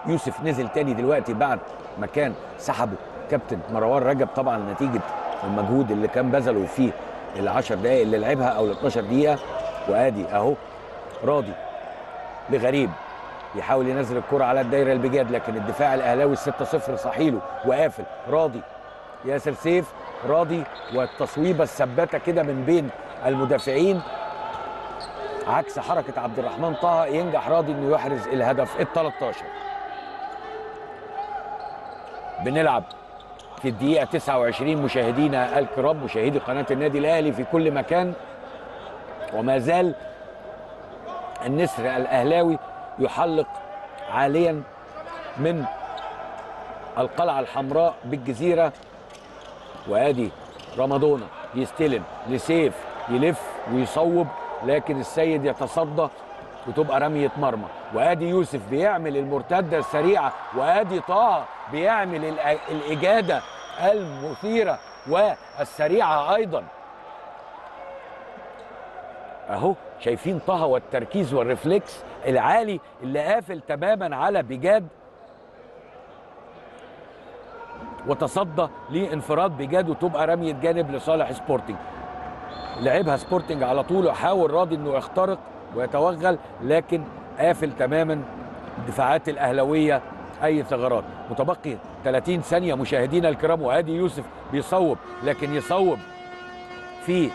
يوسف نزل تاني دلوقتي بعد ما كان سحبه كابتن مروان رجب طبعا نتيجه المجهود اللي كان بذله فيه ال عشر دقائق اللي لعبها او ال اتناشر دقيقه وادي اهو راضي لغريب يحاول ينزل الكره على الدايره البجاد لكن الدفاع الاهلاوي ستة صفر صحيله وقافل راضي ياسر سيف راضي والتصويبه الثباته كده من بين المدافعين عكس حركه عبد الرحمن طه ينجح راضي انه يحرز الهدف ال تلتاشر. بنلعب في الدقيقه تسعة وعشرين مشاهدينا الكرام مشاهدي قناه النادي الاهلي في كل مكان وما زال النسر الاهلاوي يحلق عاليا من القلعه الحمراء بالجزيره وادي رمضونه يستلم لسيف يلف ويصوب لكن السيد يتصدى وتبقى رميه مرمى وادي يوسف بيعمل المرتده السريعه وادي طه بيعمل الاجاده المثيره والسريعه ايضا اهو شايفين طه والتركيز والرفلكس العالي اللي قافل تماما على بجاد وتصدى لانفراد بجاد وتبقى رميه جانب لصالح سبورتنج لعبها سبورتنج على طول وحاول راضي انه يخترق ويتوغل لكن قافل تماما دفاعات الاهلاويه اي ثغرات متبقي تلاتين ثانيه مشاهدينا الكرام وادي يوسف بيصوب لكن يصوب في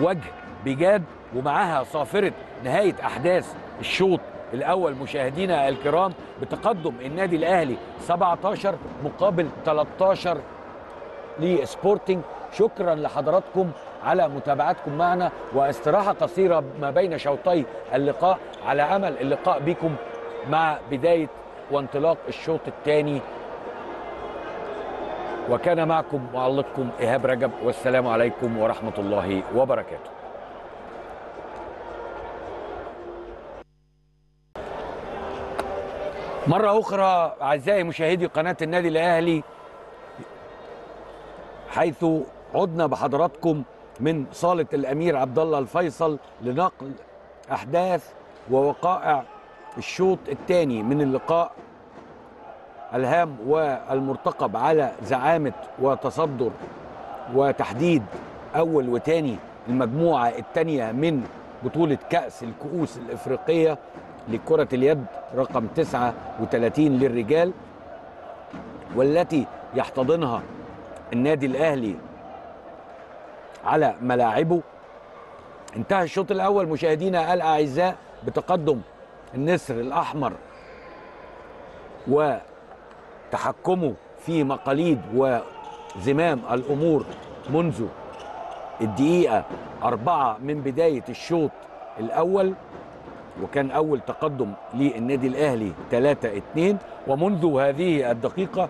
وجه بجاد ومعها صافرة نهاية أحداث الشوط الأول مشاهدينا الكرام بتقدم النادي الأهلي سبعتاشر مقابل تلتاشر لسبورتنج. شكرا لحضراتكم على متابعتكم معنا واستراحة قصيرة ما بين شوطي اللقاء على أمل اللقاء بكم مع بداية وانطلاق الشوط الثاني وكان معكم معلقكم إيهاب رجب والسلام عليكم ورحمة الله وبركاته. مرة أخرى أعزائي مشاهدي قناة النادي الأهلي حيث عدنا بحضراتكم من صالة الأمير عبد الله الفيصل لنقل أحداث ووقائع الشوط الثاني من اللقاء الهام والمرتقب على زعامة وتصدر وتحديد أول وتاني المجموعة الثانية من بطولة كأس الكؤوس الأفريقية لكرة اليد رقم تسعة وتلاتين للرجال والتي يحتضنها النادي الأهلي على ملاعبه. انتهى الشوط الأول مشاهدينا الأعزاء بتقدم النسر الأحمر و تحكمه في مقاليد وزمام الأمور منذ الدقيقة أربعة من بداية الشوط الأول وكان أول تقدم للنادي الأهلي تلاتة اتنين ومنذ هذه الدقيقة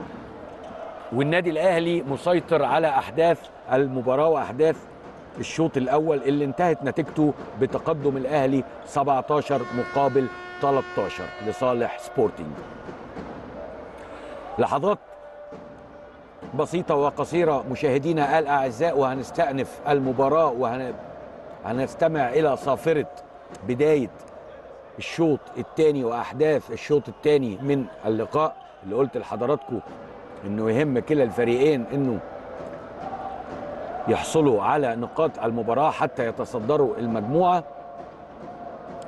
والنادي الأهلي مسيطر على أحداث المباراة وأحداث الشوط الأول اللي انتهت نتيجته بتقدم الأهلي سبعتاشر مقابل تلتاشر لصالح سبورتنج. لحظات بسيطة وقصيرة مشاهدينا الأعزاء وهنستأنف المباراة وهنستمع إلى صافرة بداية الشوط الثاني وأحداث الشوط الثاني من اللقاء اللي قلت لحضراتكم إنه يهم كلا الفريقين إنه يحصلوا على نقاط المباراة حتى يتصدروا المجموعة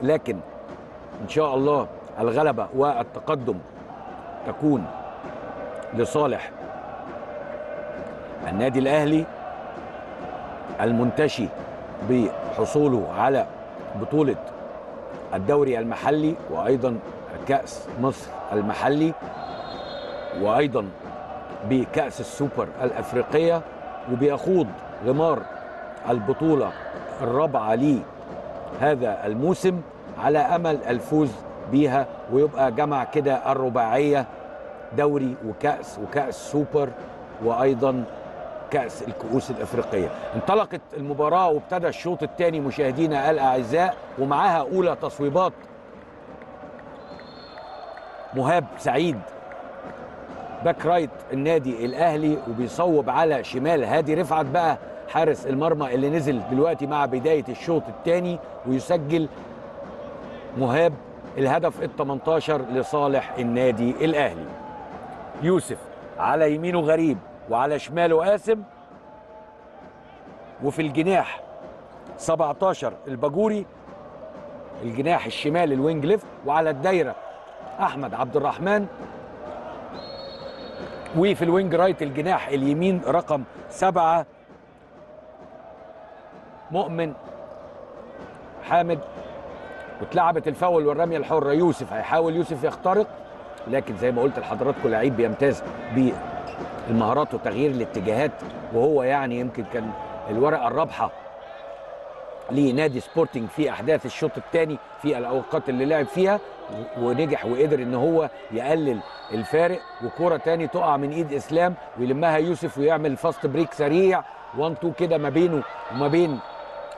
لكن إن شاء الله الغلبة والتقدم تكون لصالح النادي الأهلي المنتشي بحصوله على بطولة الدوري المحلي وأيضا كأس مصر المحلي وأيضا بكأس السوبر الأفريقية، وبيخوض غمار البطولة الرابعة ليه هذا الموسم على أمل الفوز بيها، ويبقى جمع كده الرباعية دوري وكأس وكأس سوبر وأيضا كأس الكؤوس الأفريقية. انطلقت المباراة وابتدى الشوط الثاني مشاهدينا الأعزاء، ومعاها أولى تصويبات مهاب سعيد باك رايت النادي الأهلي، وبيصوب على شمال هادي رفعت بقى حارس المرمى اللي نزل دلوقتي مع بداية الشوط الثاني، ويسجل مهاب الهدف الثامن عشر لصالح النادي الأهلي. يوسف على يمينه غريب وعلى شماله قاسم، وفي الجناح سبعة عشر البجوري الجناح الشمال الوينج ليفت، وعلى الدايرة أحمد عبد الرحمن، وفي الوينج رايت الجناح اليمين رقم سبعة مؤمن حامد. واتلعبت الفاول والرمية الحرة، يوسف هيحاول يوسف يخترق، لكن زي ما قلت لحضراتكم لعيب بيمتاز بالمهارات وتغيير الاتجاهات، وهو يعني يمكن كان الورقة الرابحة لنادي سبورتنج في أحداث الشوط الثاني في الأوقات اللي لعب فيها، ونجح وقدر إن هو يقلل الفارق. وكرة تاني تقع من إيد إسلام ويلمها يوسف ويعمل فاست بريك سريع واحد اتنين كده ما بينه وما بين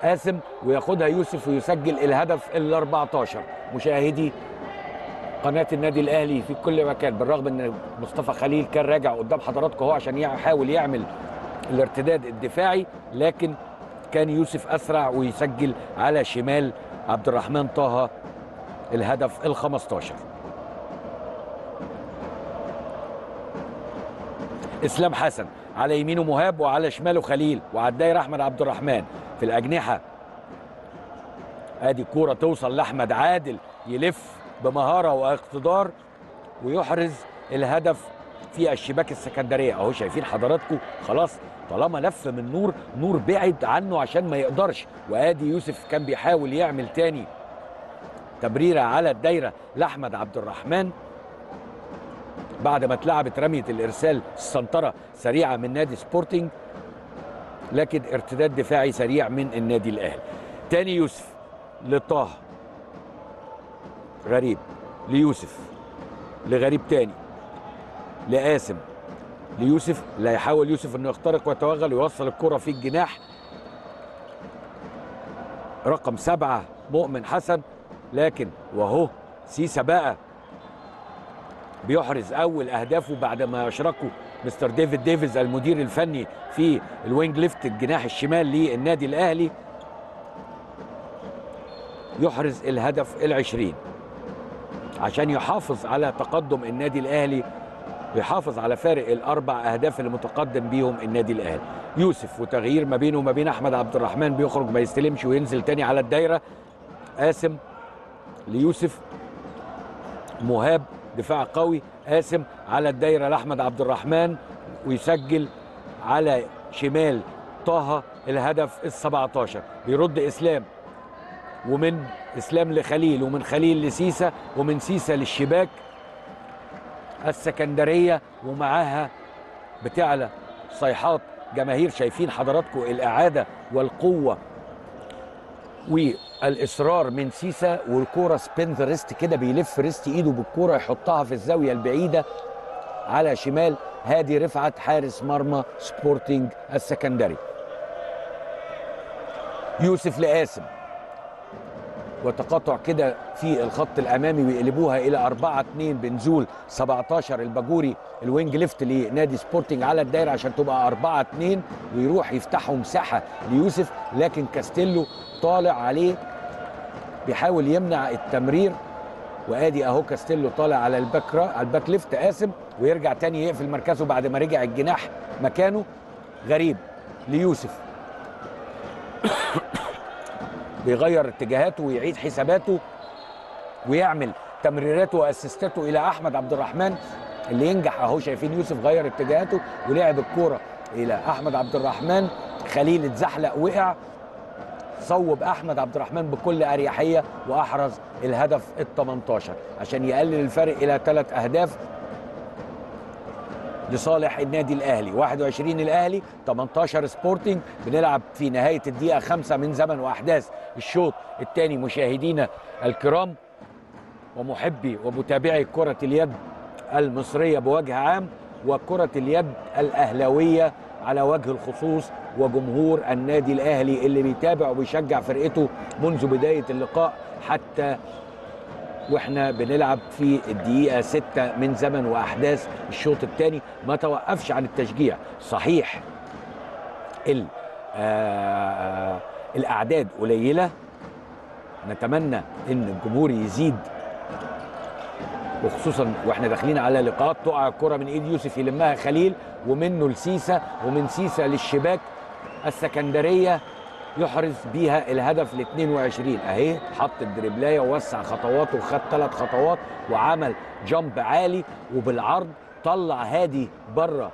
قاسم، وياخدها يوسف ويسجل الهدف ال أربعة عشر. مشاهدي قناة النادي الأهلي في كل مكان، بالرغم إن مصطفى خليل كان راجع قدام حضراتكم هو عشان يحاول يعمل الارتداد الدفاعي، لكن كان يوسف أسرع ويسجل على شمال عبد الرحمن طه الهدف ال خمسة عشر. إسلام حسن على يمينه مهاب وعلى شماله خليل، وعلى الدايرة أحمد عبد الرحمن في الأجنحة. آدي كورة توصل لأحمد عادل يلف بمهارة واقتدار ويحرز الهدف في الشباك السكندرية. أهو شايفين حضراتكم خلاص طالما لف من نور، نور بعد عنه عشان ما يقدرش. وآدي يوسف كان بيحاول يعمل تاني تبريرة على الدايرة لأحمد عبد الرحمن بعد ما اتلعبت رمية الإرسال السنطرة سريعة من نادي سبورتنج، لكن ارتداد دفاعي سريع من النادي الأهلي. تاني يوسف لطه غريب، ليوسف لغريب تاني لقاسم ليوسف، لا يحاول يوسف انه يخترق ويتوغل ويوصل الكرة في الجناح رقم سبعة مؤمن حسن، لكن وهو سيسا بقى بيحرز اول اهدافه بعد ما يشركوا مستر ديفيد ديفيدز المدير الفني في الوينج ليفت الجناح الشمال للنادي الاهلي، يحرز الهدف العشرين عشان يحافظ على تقدم النادي الاهلي ويحافظ على فارق الاربع اهداف اللي متقدم بيهم النادي الاهلي. يوسف وتغيير ما بينه وما بين احمد عبد الرحمن، بيخرج ما يستلمش وينزل تاني على الدايره قاسم ليوسف، مهاب دفاع قوي، قاسم على الدايره لاحمد عبد الرحمن ويسجل على شمال طه الهدف ال سبعة عشر. بيرد اسلام، ومن اسلام لخليل، ومن خليل لسيسا، ومن سيسا للشباك السكندريه، ومعاها بتعلى صيحات جماهير. شايفين حضراتكم الاعاده والقوه والاصرار من سيسا، والكوره سبين ذا ريست كده بيلف ريست ايده بالكوره يحطها في الزاويه البعيده على شمال هادي رفعت حارس مرمى سبورتنج السكندري. يوسف لقاسم، وتقاطع كده في الخط الامامي ويقلبوها الى أربعة اتنين بنزول سبعة عشر البجوري الوينج ليفت لنادي سبورتنج على الدايره عشان تبقى أربعة اتنين، ويروح يفتحوا مساحه ليوسف، لكن كاستيلو طالع عليه بيحاول يمنع التمرير. وادي اهو كاستيلو طالع على الباك على الباك ليفت قاسم، ويرجع تاني يقفل مركزه بعد ما رجع الجناح مكانه غريب ليوسف بيغير اتجاهاته ويعيد حساباته ويعمل تمريراته واسيستاته الى احمد عبد الرحمن اللي ينجح. اهو شايفين يوسف غير اتجاهاته ولعب الكوره الى احمد عبد الرحمن، خليل اتزحلق وقع، صوب احمد عبد الرحمن بكل اريحيه واحرز الهدف الثامن عشر عشان يقلل الفرق إلى ثلاث أهداف لصالح النادي الأهلي. واحد وعشرين الأهلي، ثمانية عشر سبورتنج. بنلعب في نهاية الدقيقة خمسة من زمن وأحداث الشوط الثاني. مشاهدينا الكرام ومحبي ومتابعي كرة اليد المصرية بوجه عام وكرة اليد الأهلاوية على وجه الخصوص، وجمهور النادي الأهلي اللي بيتابع وبيشجع فرقته منذ بداية اللقاء حتى واحنا بنلعب في الدقيقة ستة من زمن وأحداث الشوط الثاني. ما توقفش عن التشجيع. صحيح ال الأعداد قليلة، نتمنى إن الجمهور يزيد، وخصوصا واحنا داخلين على لقاءات تقع الكرة من ايد يوسف يلمها خليل ومنه لسيسا ومن سيسا للشباك السكندرية يحرز بيها الهدف ل اثنين وعشرين. اهي حط الدريبلايه ووسع خطواته وخد ثلاث خطوات وعمل جامب عالي وبالعرض طلع هادي بره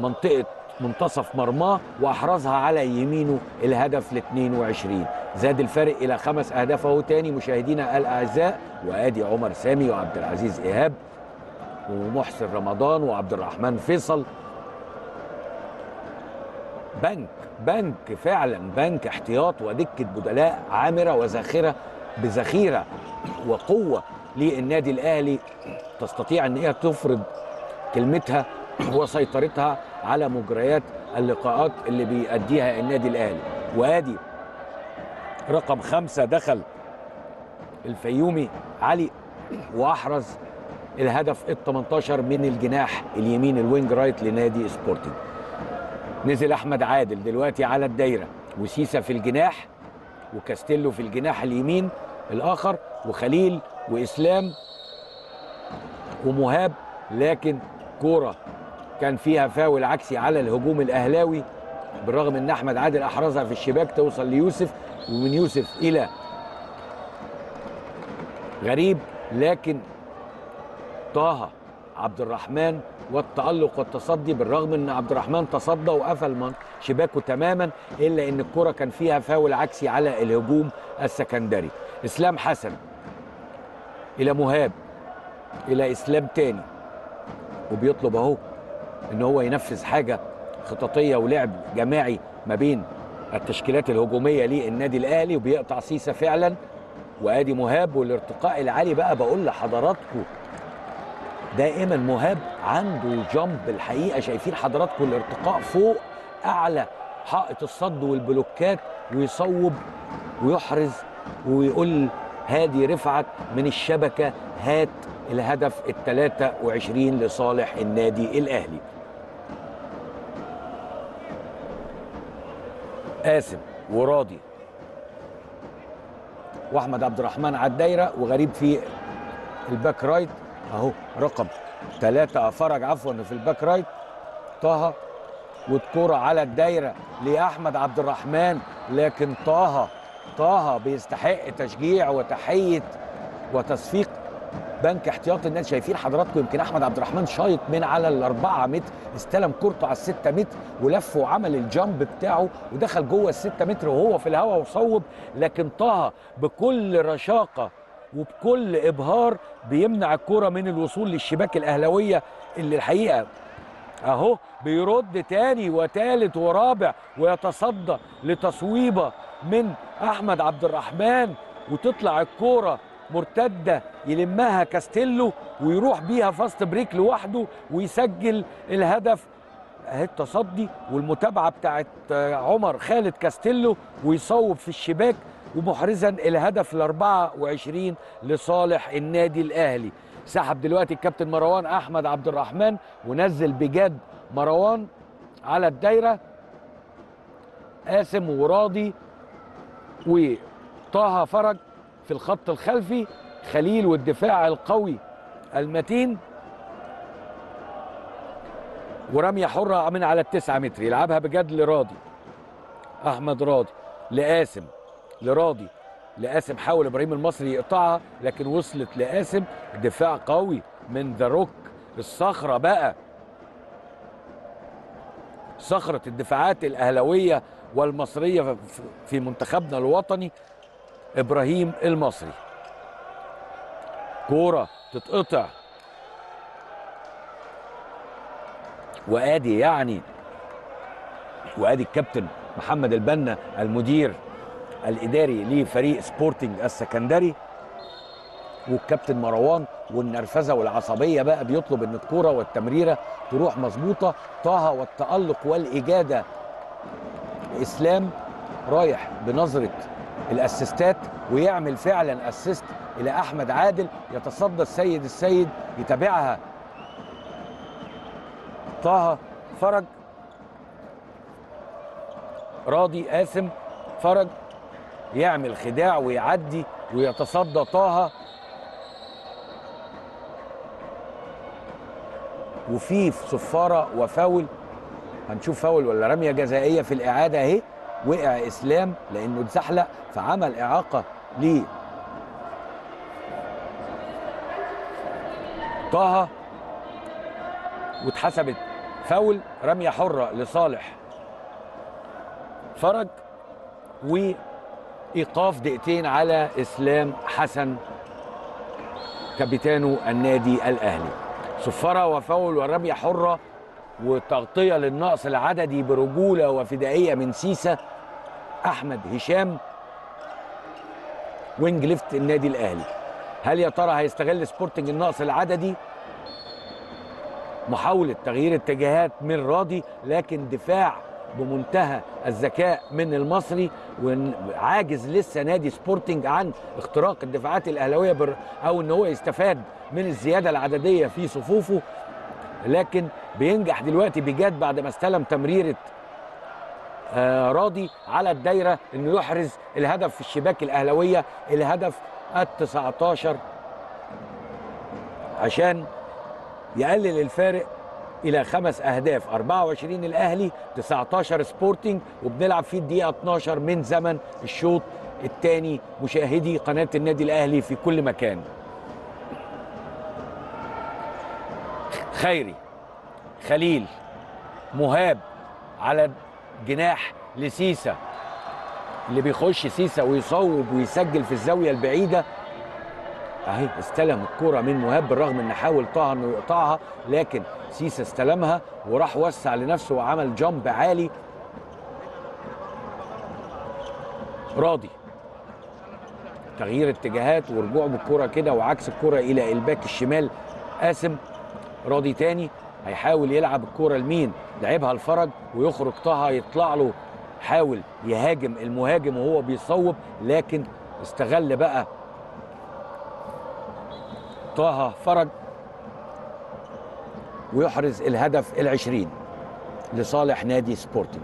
منطقه منتصف مرماه واحرزها على يمينه الهدف ل اثنين وعشرين. زاد الفرق الى خمس اهداف اهو تاني مشاهدينا الاعزاء. وادي عمر سامي وعبد العزيز ايهاب ومحسن رمضان وعبد الرحمن فيصل. بنك بنك فعلا بنك احتياط ودكة بدلاء عامرة وزاخرة بذخيرة وقوة للنادي الأهلي، تستطيع أن هي تفرض كلمتها وسيطرتها على مجريات اللقاءات اللي بيأديها النادي الأهلي. وادي رقم خمسة دخل الفيومي علي وأحرز الهدف الثامن عشر من الجناح اليمين الوينج رايت لنادي سبورتنج. نزل أحمد عادل دلوقتي على الدايرة وسيسا في الجناح وكاستيلو في الجناح اليمين الآخر وخليل وإسلام ومهاب، لكن كورة كان فيها فاول عكسي على الهجوم الأهلاوي بالرغم أن أحمد عادل أحرزها في الشباك توصل ليوسف ومن يوسف إلى غريب، لكن طه عبد الرحمن والتألق والتصدي بالرغم ان عبد الرحمن تصدى وقفل شباكه تماما الا ان الكرة كان فيها فاول عكسي على الهجوم السكندري. اسلام حسن الى مهاب الى اسلام تاني وبيطلب اهو ان هو ينفذ حاجة خططية ولعب جماعي ما بين التشكيلات الهجومية للنادي الاهلي وبيقطع سيسا فعلا. وادي مهاب والارتقاء العالي بقى، بقول لحضراتكم دائما مهاب عنده جامب الحقيقه، شايفين حضراتكم الارتقاء فوق اعلى حائط الصد والبلوكات ويصوب ويحرز ويقول هادي رفعت من الشبكه هات الهدف ال ثلاثة وعشرين لصالح النادي الاهلي. قاسم وراضي واحمد عبد الرحمن على الدايره وغريب في الباك رايت اهو رقم ثلاثة فرج عفوا في الباك رايت طه، والكرة على الدايرة لأحمد عبد الرحمن، لكن طه طه بيستحق تشجيع وتحية وتصفيق بنك احتياط النادي. شايفين حضراتكم يمكن أحمد عبد الرحمن شايط من على الأربعة متر، استلم كورته على الستة متر ولف وعمل الجامب بتاعه ودخل جوه الستة متر وهو في الهواء وصوب، لكن طه بكل رشاقة وبكل إبهار بيمنع الكرة من الوصول للشباك الأهلاوية اللي الحقيقة أهو بيرد تاني وتالت ورابع ويتصدى لتصويبة من أحمد عبد الرحمن وتطلع الكرة مرتدة يلمها كاستيلو ويروح بيها فاست بريك لوحده ويسجل الهدف. أهي التصدي والمتابعة بتاعت عمر خالد كاستيلو ويصوب في الشباك ومحرزا الهدف ال أربعة وعشرين لصالح النادي الاهلي. سحب دلوقتي الكابتن مروان احمد عبد الرحمن ونزل بجاد مروان على الدايره. قاسم وراضي وطه فرج في الخط الخلفي، خليل والدفاع القوي المتين ورميه حره من على التسعة متر يلعبها بجاد لراضي، احمد راضي لقاسم لراضي لقاسم، حاول ابراهيم المصري يقطعها لكن وصلت لقاسم. دفاع قوي من ذا روك الصخره بقى، صخره الدفاعات الاهلاويه والمصريه في منتخبنا الوطني. إبراهيم المصري. كورة تتقطع، وادي يعني وادي الكابتن محمد البنا المدير الاداري لفريق سبورتنج السكندري والكابتن مروان، والنرفزه والعصبيه بقى، بيطلب ان الكوره والتمريره تروح مظبوطه. طه والتالق والاجاده، اسلام رايح بنظره الاسيستات ويعمل فعلا اسيست الى احمد عادل، يتصدى السيد السيد، يتابعها طه فرج، راضي، قاسم، فرج، يعمل خداع ويعدي ويتصدى طه. وفي صفاره وفاول، هنشوف فاول ولا رميه جزائيه في الاعاده اهي. وقع اسلام لانه اتزحلق فعمل اعاقه ليه طه واتحسبت فاول. رميه حره لصالح فرج، وايقاف دقيقتين على اسلام حسن كابتنو النادي الاهلي. صفاره وفاول ورميه حره وتغطيه للنقص العددي برجوله وفدائيه من سيسا. احمد هشام وينج ليفت النادي الاهلي، هل يا ترى هيستغل سبورتنج النقص العددي؟ محاولة تغيير اتجاهات من راضي، لكن دفاع بمنتهى الذكاء من المصري، وعاجز لسه نادي سبورتنج عن اختراق الدفاعات الاهلاويه بر... او ان هو يستفاد من الزياده العدديه في صفوفه. لكن بينجح دلوقتي بجاد بعد ما استلم تمريره آه راضي على الدايره انه يحرز الهدف في الشباك الاهلاويه، الهدف التاسع عشر عشان يقلل الفارق إلى خمس أهداف، أربعة وعشرين الأهلي تسعتاشر سبورتنج، وبنلعب فيه الدقيقة اتناشر من زمن الشوط الثاني. مشاهدي قناة النادي الأهلي في كل مكان، خيري، خليل، مهاب على جناح لسيسا اللي بيخش سيسا ويصوب ويسجل في الزاوية البعيدة اهي. استلم الكرة من مهاب بالرغم ان حاول طه انه يقطعها، لكن سيسا استلمها وراح وسع لنفسه وعمل جامب عالي. راضي تغيير اتجاهات ورجوع بالكرة كده وعكس الكرة الى الباك الشمال قاسم. راضي تاني هيحاول يلعب الكرة لمين؟ لعبها لفرج ويخرج طه يطلع له، حاول يهاجم المهاجم وهو بيصوب، لكن استغل بقى طه فرج ويحرز الهدف العشرين لصالح نادي سبورتنج.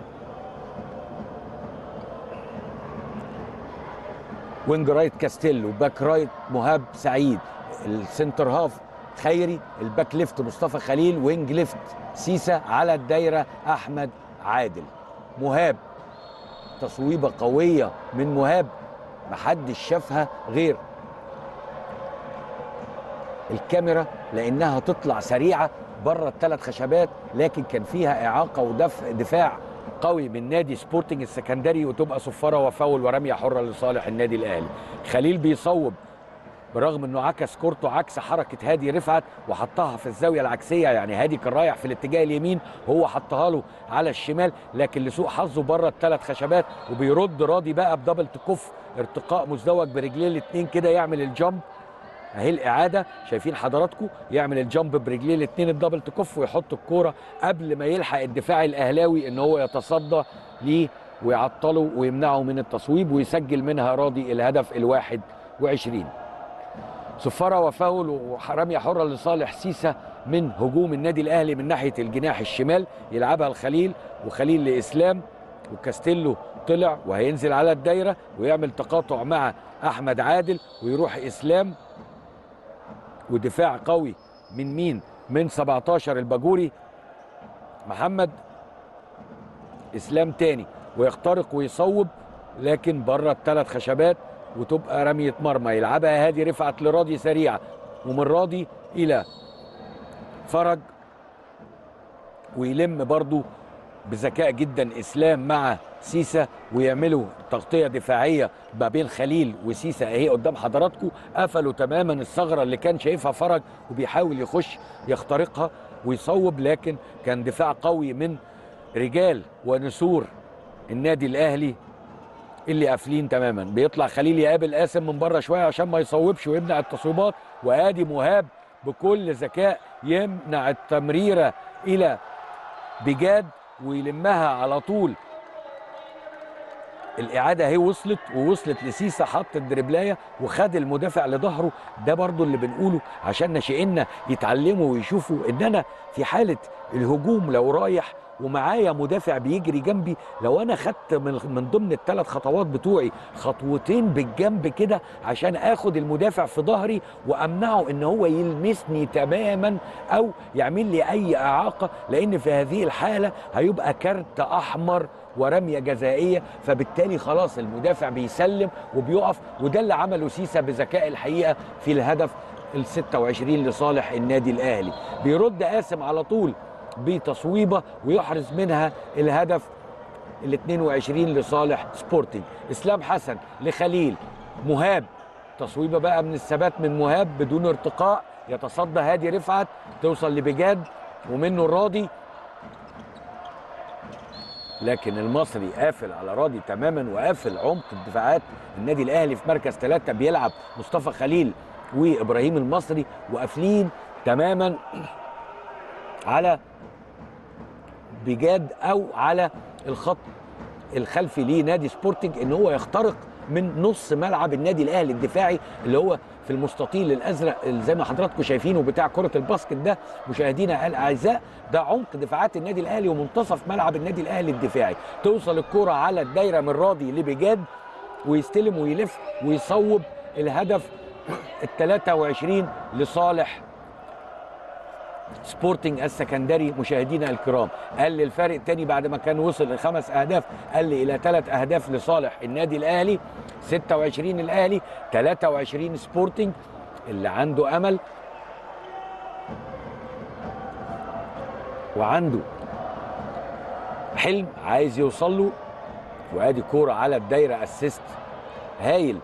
وينج رايت كاستيلو، باك رايت مهاب سعيد، السنتر هاف خيري، الباك ليفت مصطفى خليل، وينج ليفت سيسا على الدايرة أحمد عادل. مهاب تصويبة قوية من مهاب محدش شافها غير الكاميرا لانها تطلع سريعه بره الثلاث خشبات، لكن كان فيها اعاقه ودفع دفاع قوي من نادي سبورتنج السكندري، وتبقى صفاره وفاول ورميه حره لصالح النادي الاهلي. خليل بيصوب برغم انه عكس كورته عكس حركه هادي رفعت وحطها في الزاويه العكسيه، يعني هادي كان رايح في الاتجاه اليمين هو حطها له على الشمال، لكن لسوء حظه بره الثلاث خشبات. وبيرد راضي بقى بدبل تكف، ارتقاء مزدوج برجليه الاثنين كده، يعمل الجامب اهي الاعاده شايفين حضراتكم، يعمل الجامب برجليه الاثنين الدبل تكف ويحط الكوره قبل ما يلحق الدفاع الاهلاوي ان هو يتصدى ليه ويعطله ويمنعه من التصويب، ويسجل منها راضي الهدف الواحد وعشرين. صفاره وفاول ورميه حره لصالح سيسا من هجوم النادي الاهلي من ناحيه الجناح الشمال، يلعبها لخليل وخليل لاسلام، وكاستيلو طلع وهينزل على الدايره ويعمل تقاطع مع احمد عادل ويروح اسلام، ودفاع قوي من مين؟ من سبعتاشر البجوري محمد. اسلام تاني ويخترق ويصوب لكن بره الثلاث خشبات، وتبقى رميه مرمى. يلعبها هادي رفعت لراضي سريعه، ومن راضي الى فرج ويلم برضو بذكاء جدا اسلام مع سيسا ويعملوا تغطيه دفاعيه ما بين خليل وسيسا اهي قدام حضراتكم، قفلوا تماما الثغره اللي كان شايفها فرج وبيحاول يخش يخترقها ويصوب، لكن كان دفاع قوي من رجال ونسور النادي الاهلي اللي قافلين تماما. بيطلع خليل يقابل قاسم من بره شويه عشان ما يصوبش ويمنع التصويبات، وادي مهاب بكل ذكاء يمنع التمريره الى بجاد ويلمها على طول. الاعاده اهي وصلت ووصلت لسيسا، حط الدربلايه وخد المدافع لظهره. ده برضو اللي بنقوله عشان ناشئينا يتعلموا ويشوفوا ان انا في حاله الهجوم لو رايح ومعايا مدافع بيجري جنبي، لو انا خدت من ضمن الثلاث خطوات بتوعي خطوتين بالجنب كده عشان اخد المدافع في ظهري وامنعه ان هو يلمسني تماما او يعمل لي اي اعاقه، لان في هذه الحاله هيبقى كارت احمر ورميه جزائيه، فبالتالي خلاص المدافع بيسلم وبيقف. وده اللي عمله سيسا بذكاء الحقيقه في الهدف ال ستة وعشرين لصالح النادي الاهلي. بيرد قاسم على طول بتصويبه ويحرز منها الهدف ال اتنين وعشرين لصالح سبورتنج. اسلام حسن لخليل، مهاب تصويبه بقى من الثبات من مهاب بدون ارتقاء، يتصدى هادي رفعت توصل لبجاد ومنه الراضي، لكن المصري قافل على راضي تماما وقافل عمق الدفاعات النادي الاهلي في مركز ثلاثه. بيلعب مصطفى خليل وابراهيم المصري وقافلين تماما على بجاد او على الخط الخلفي لنادي سبورتنج ان هو يخترق من نص ملعب النادي الاهلي الدفاعي اللي هو في المستطيل الازرق اللي زي ما حضراتكم شايفينه بتاع كره الباسكت. ده مشاهدينا الاعزاء ده عمق دفاعات النادي الاهلي ومنتصف ملعب النادي الاهلي الدفاعي. توصل الكره على الدايره من راضي لبجاد ويستلم ويلف ويصوب الهدف ال تلاتة وعشرين لصالح سبورتنج السكندري. مشاهدينا الكرام، قل الفارق تاني بعد ما كان وصل لخمس اهداف، قل الى ثلاث اهداف لصالح النادي الاهلي. ستة وعشرين الاهلي تلاتة وعشرين سبورتنج، اللي عنده امل وعنده حلم عايز يوصل له. وادي كوره على الدايره، اسيست هايل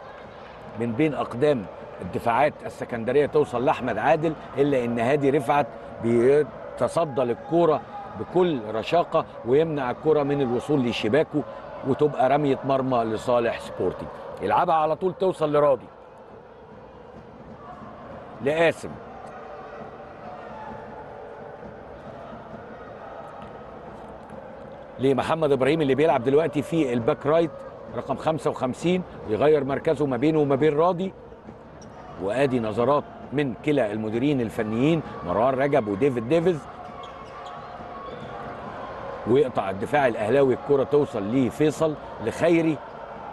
من بين اقدام الدفاعات السكندريه توصل لاحمد عادل، الا ان هادي رفعت بيتصدى للكوره بكل رشاقه ويمنع الكوره من الوصول لشباكه وتبقى رميه مرمى لصالح سبورتنج. يلعبها على طول توصل لراضي لقاسم، لمحمد ابراهيم اللي بيلعب دلوقتي في الباك رايت رقم خمسة وخمسين ويغير مركزه ما بينه وما بين راضي. وادي نظرات من كلا المديرين الفنيين مروان رجب وديفيد ديفيدز، ويقطع الدفاع الاهلاوي الكره توصل لفيصل لخيري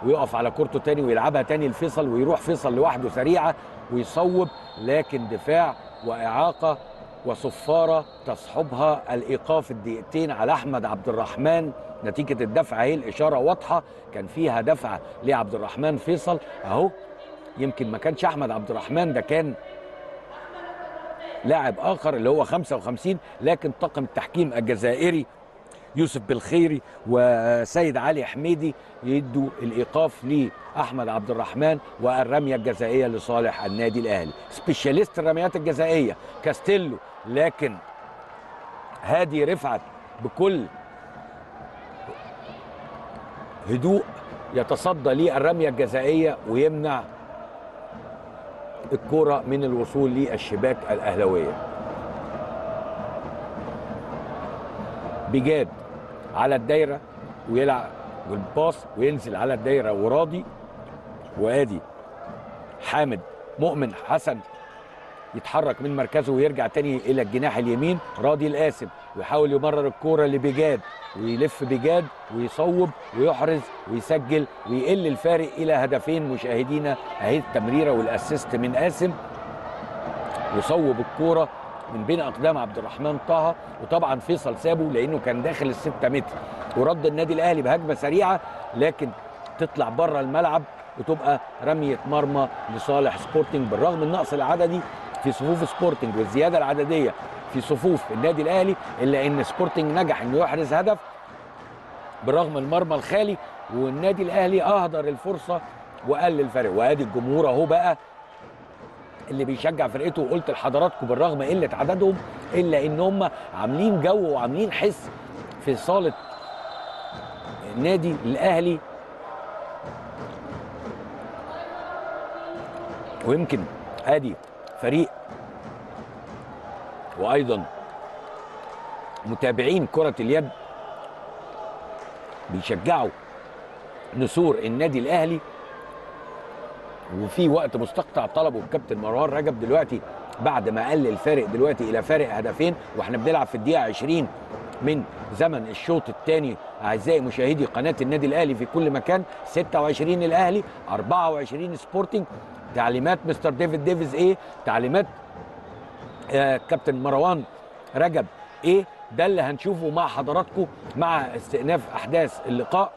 ويقف على كورته تاني ويلعبها تاني لفيصل، ويروح فيصل لوحده سريعه ويصوب، لكن دفاع واعاقه وصفاره تصحبها الايقاف الدقيقتين على احمد عبد الرحمن. نتيجه الدفعه اهي، الاشاره واضحه كان فيها دفعه لعبد الرحمن فيصل اهو، يمكن ما كانش احمد عبد الرحمن ده كان لاعب اخر اللي هو خمسة وخمسين، لكن طاقم التحكيم الجزائري يوسف بالخيري وسيد علي حميدي يدوا الايقاف لاحمد عبد الرحمن والرميه الجزائيه لصالح النادي الاهلي. سبيشاليست الرميات الجزائيه كاستيلو، لكن هادي رفعت بكل هدوء يتصدى للرميه الجزائيه ويمنع الكرة من الوصول للشباك الأهلاوية. بجاد على الدايرة ويلعب بالباص وينزل على الدايرة وراضي، وادي حامد مؤمن حسن يتحرك من مركزه ويرجع تاني إلى الجناح اليمين. راضي القاسم ويحاول يمرر الكرة لبجاد ويلف بجاد ويصوب ويحرز ويسجل ويقل الفارق الى هدفين. مشاهدينا اهي التمريره والاسيست من قاسم، يصوب الكوره من بين اقدام عبد الرحمن طه، وطبعا فيصل سابه لانه كان داخل الستة متر، ورد النادي الاهلي بهجمه سريعه لكن تطلع بره الملعب وتبقى رميه مرمى لصالح سبورتنج. بالرغم من نقص العددي في صفوف سبورتنج والزياده العدديه في صفوف النادي الاهلي، الا ان سبورتنج نجح انه يحرز هدف بالرغم المرمى الخالي، والنادي الاهلي اهدر الفرصه وقلل الفرق. وادي الجمهور اهو بقى اللي بيشجع فرقته، وقلت لحضراتكم بالرغم قله عددهم الا ان هم عاملين جو وعاملين حس في صاله النادي الاهلي. ويمكن ادي فريق وايضا متابعين كرة اليد بيشجعوا نسور النادي الاهلي. وفي وقت مستقطع طلبه الكابتن مروان رجب دلوقتي بعد ما قلل الفارق دلوقتي الى فارق هدفين، واحنا بنلعب في الدقيقه عشرين من زمن الشوط الثاني. اعزائي مشاهدي قناه النادي الاهلي في كل مكان، ستة وعشرين الاهلي، أربعة وعشرين سبورتنج. تعليمات مستر ديفيد ديفيدز ايه؟ تعليمات آه كابتن مروان رجب ايه؟ ده اللي هنشوفه مع حضراتكم مع استئناف احداث اللقاء،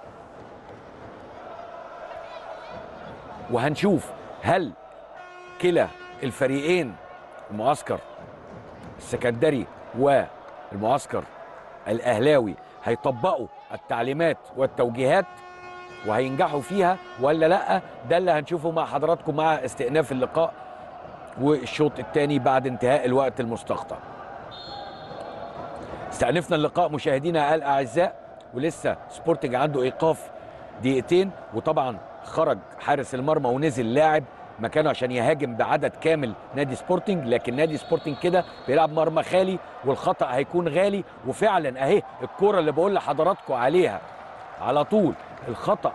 وهنشوف هل كلا الفريقين المعسكر السكندري والمعسكر الاهلاوي هيطبقوا التعليمات والتوجيهات وهينجحوا فيها ولا لا. ده اللي هنشوفه مع حضراتكم مع استئناف اللقاء والشوط الثاني بعد انتهاء الوقت المستقطع. استأنفنا اللقاء مشاهدينا الاعزاء، ولسه سبورتنج عنده ايقاف دقيقتين، وطبعا خرج حارس المرمى ونزل لاعب مكانه عشان يهاجم بعدد كامل نادي سبورتنج، لكن نادي سبورتنج كده بيلعب مرمى خالي والخطأ هيكون غالي. وفعلا اهي الكرة اللي بقول لحضراتكم عليها على طول، الخطأ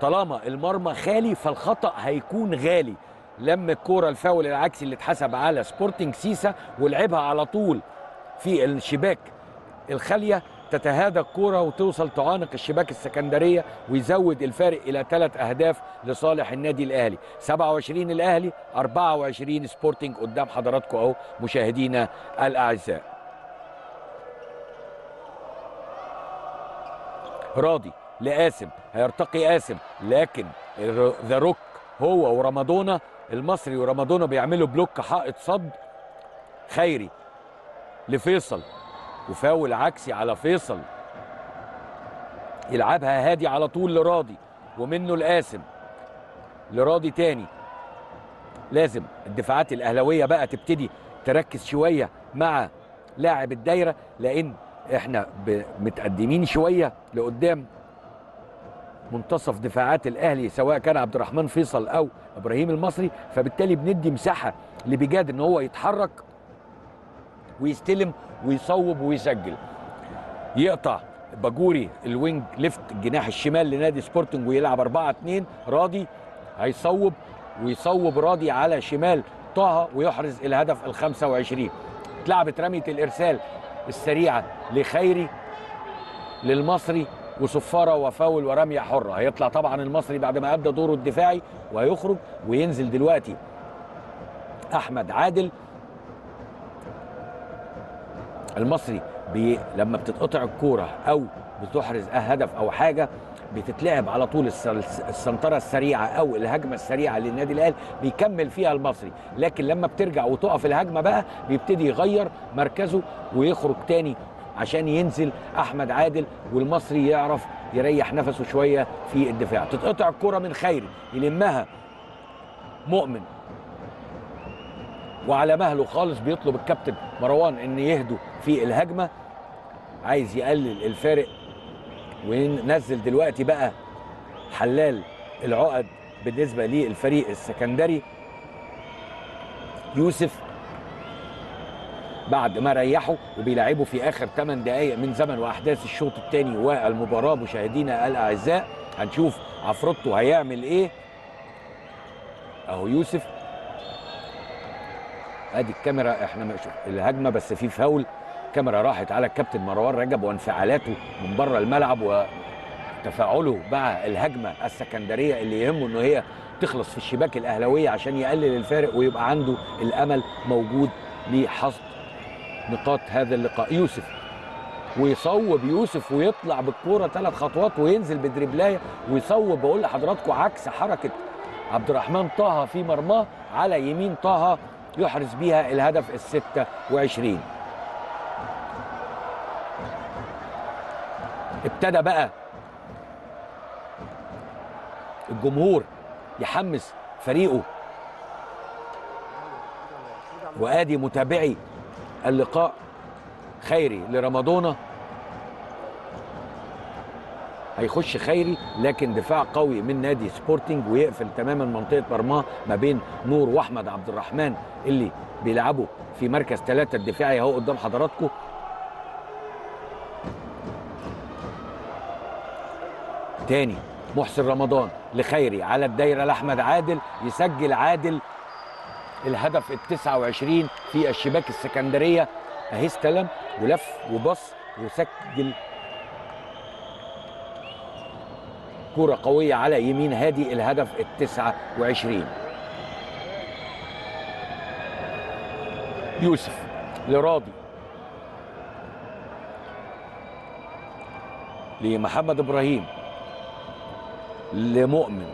طالما المرمى خالي فالخطأ هيكون غالي. لم الكرة الفاول العكسي اللي اتحسب على سبورتنج سيسا ولعبها على طول في الشباك الخالية، تتهادى الكرة وتوصل تعانق الشباك السكندرية ويزود الفارق إلى ثلاث أهداف لصالح النادي الأهلي. سبعة وعشرين الأهلي، أربعة وعشرين سبورتنج قدام حضراتكم أهو مشاهدينا الأعزاء. راضي لقاسم، هيرتقي قاسم، لكن ذا روك هو ورمضونا المصري، ورمضونا بيعملوا بلوك حائط صد. خيري لفيصل، وفاول عكسي على فيصل، يلعبها هادي على طول لراضي ومنه لقاسم، لراضي تاني. لازم الدفاعات الاهلاويه بقى تبتدي تركز شويه مع لاعب الدايره، لان احنا متقدمين شويه لقدام منتصف دفاعات الاهلي سواء كان عبد الرحمن فيصل او ابراهيم المصري، فبالتالي بندي مساحه لبجاد ان هو يتحرك ويستلم ويصوب ويسجل. يقطع بجوري الوينج ليفت الجناح الشمال لنادي سبورتنج ويلعب أربعة اتنين. راضي هيصوب ويصوب راضي على شمال طه ويحرز الهدف ال خمسة وعشرين. اتلعبت رميه الارسال السريعه لخيري للمصري وصفاره وفاول ورميه حره. هيطلع طبعا المصري بعد ما ادى دوره الدفاعي وهيخرج وينزل دلوقتي احمد عادل. المصري بي لما بتتقطع الكوره او بتحرز هدف او حاجه بتتلعب على طول السنطره السريعه او الهجمه السريعه للنادي الاهلي بيكمل فيها المصري، لكن لما بترجع وتقف الهجمه بقى بيبتدي يغير مركزه ويخرج تاني عشان ينزل احمد عادل والمصري يعرف يريح نفسه شويه في الدفاع. تتقطع الكوره من خيري يلمها مؤمن وعلى مهله خالص، بيطلب الكابتن مروان ان يهدوا في الهجمه، عايز يقلل الفارق وننزل دلوقتي بقى حلال العقد بالنسبه للفريق السكندري يوسف بعد ما ريحوا وبيلعبوا في اخر ثمان دقائق من زمن واحداث الشوط الثاني والمباراه. مشاهدينا الاعزاء هنشوف عفروتو هيعمل ايه. اهو يوسف، ادي الكاميرا احنا ما شفنا الهجمه بس في فاول، الكاميرا راحت على الكابتن مروان رجب وانفعالاته من بره الملعب وتفاعله مع الهجمه السكندريه اللي يهمه انه هي تخلص في الشباك الاهلاويه عشان يقلل الفارق ويبقى عنده الامل موجود لحصد نقاط هذا اللقاء. يوسف ويصوب، يوسف ويطلع بالكوره ثلاث خطوات وينزل بدريبلايه ويصوب. بقول لحضراتكم عكس حركه عبد الرحمن طه في مرماه، على يمين طه يحرز بيها الهدف الستة وعشرين. ابتدى بقى الجمهور يحمس فريقه. وادي متابعي اللقاء، خيري لرمضانة، هيخش خيري لكن دفاع قوي من نادي سبورتنج ويقفل تماما منطقه مرماه ما بين نور واحمد عبد الرحمن اللي بيلعبوا في مركز ثلاثه الدفاعي اهو قدام حضراتكم. تاني محسن رمضان لخيري على الدايره لاحمد عادل، يسجل عادل الهدف التاسع والعشرين في الشباك السكندريه. اهي استلم ولف وبص وسجل كرة قوية على يمين هادي الهدف التاسع والعشرين. يوسف لراضي لمحمد إبراهيم لمؤمن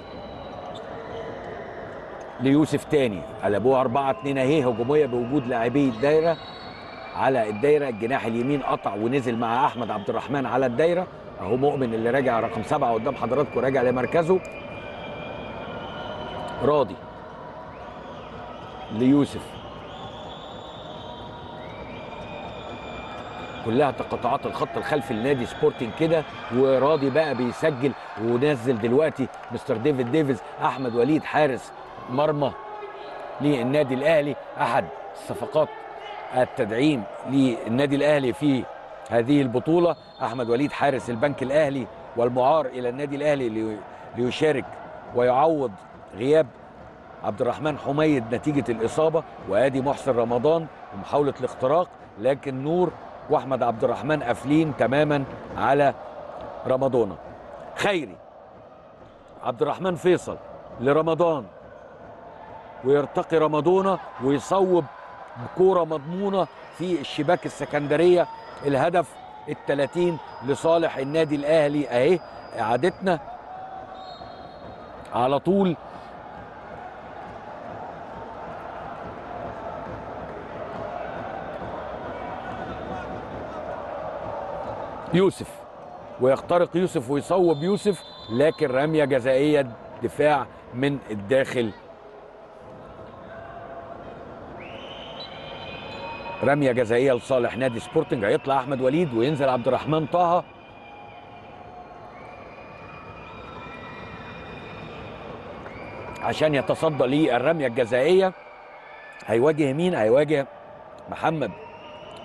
ليوسف تاني، قلبوها أربعة اتنين اهي هجومية بوجود لاعبي الدايرة. على الدايرة الجناح اليمين قطع ونزل مع أحمد عبد الرحمن على الدايرة اهو مؤمن اللي راجع رقم سبعة قدام حضراتكم، راجع لمركزه. راضي ليوسف، كلها تقاطعات الخط الخلفي لنادي سبورتنج كده، وراضي بقى بيسجل ونزل دلوقتي مستر ديفيد ديفيدز. احمد وليد حارس مرمى للنادي الاهلي، احد صفقات التدعيم للنادي الاهلي في هذه البطولة. أحمد وليد حارس البنك الأهلي والمعار إلى النادي الأهلي ليشارك ويعوض غياب عبد الرحمن حميد نتيجة الإصابة. وآدي محسن رمضان ومحاولة الاختراق لكن نور وأحمد عبد الرحمن قافلين تماما على رمضان. خيري عبد الرحمن فيصل لرمضان، ويرتقي رمضان ويصوب بكورة مضمونة في الشباك السكندرية. الهدف الثلاثين لصالح النادي الاهلي. اهي اعادتنا على طول يوسف، ويخترق يوسف ويصوب يوسف لكن رميه جزائيه دفاع من الداخل، رميه جزائيه لصالح نادي سبورتنج. هيطلع احمد وليد وينزل عبد الرحمن طه، عشان يتصدى للرميه الجزائيه. هيواجه مين؟ هيواجه محمد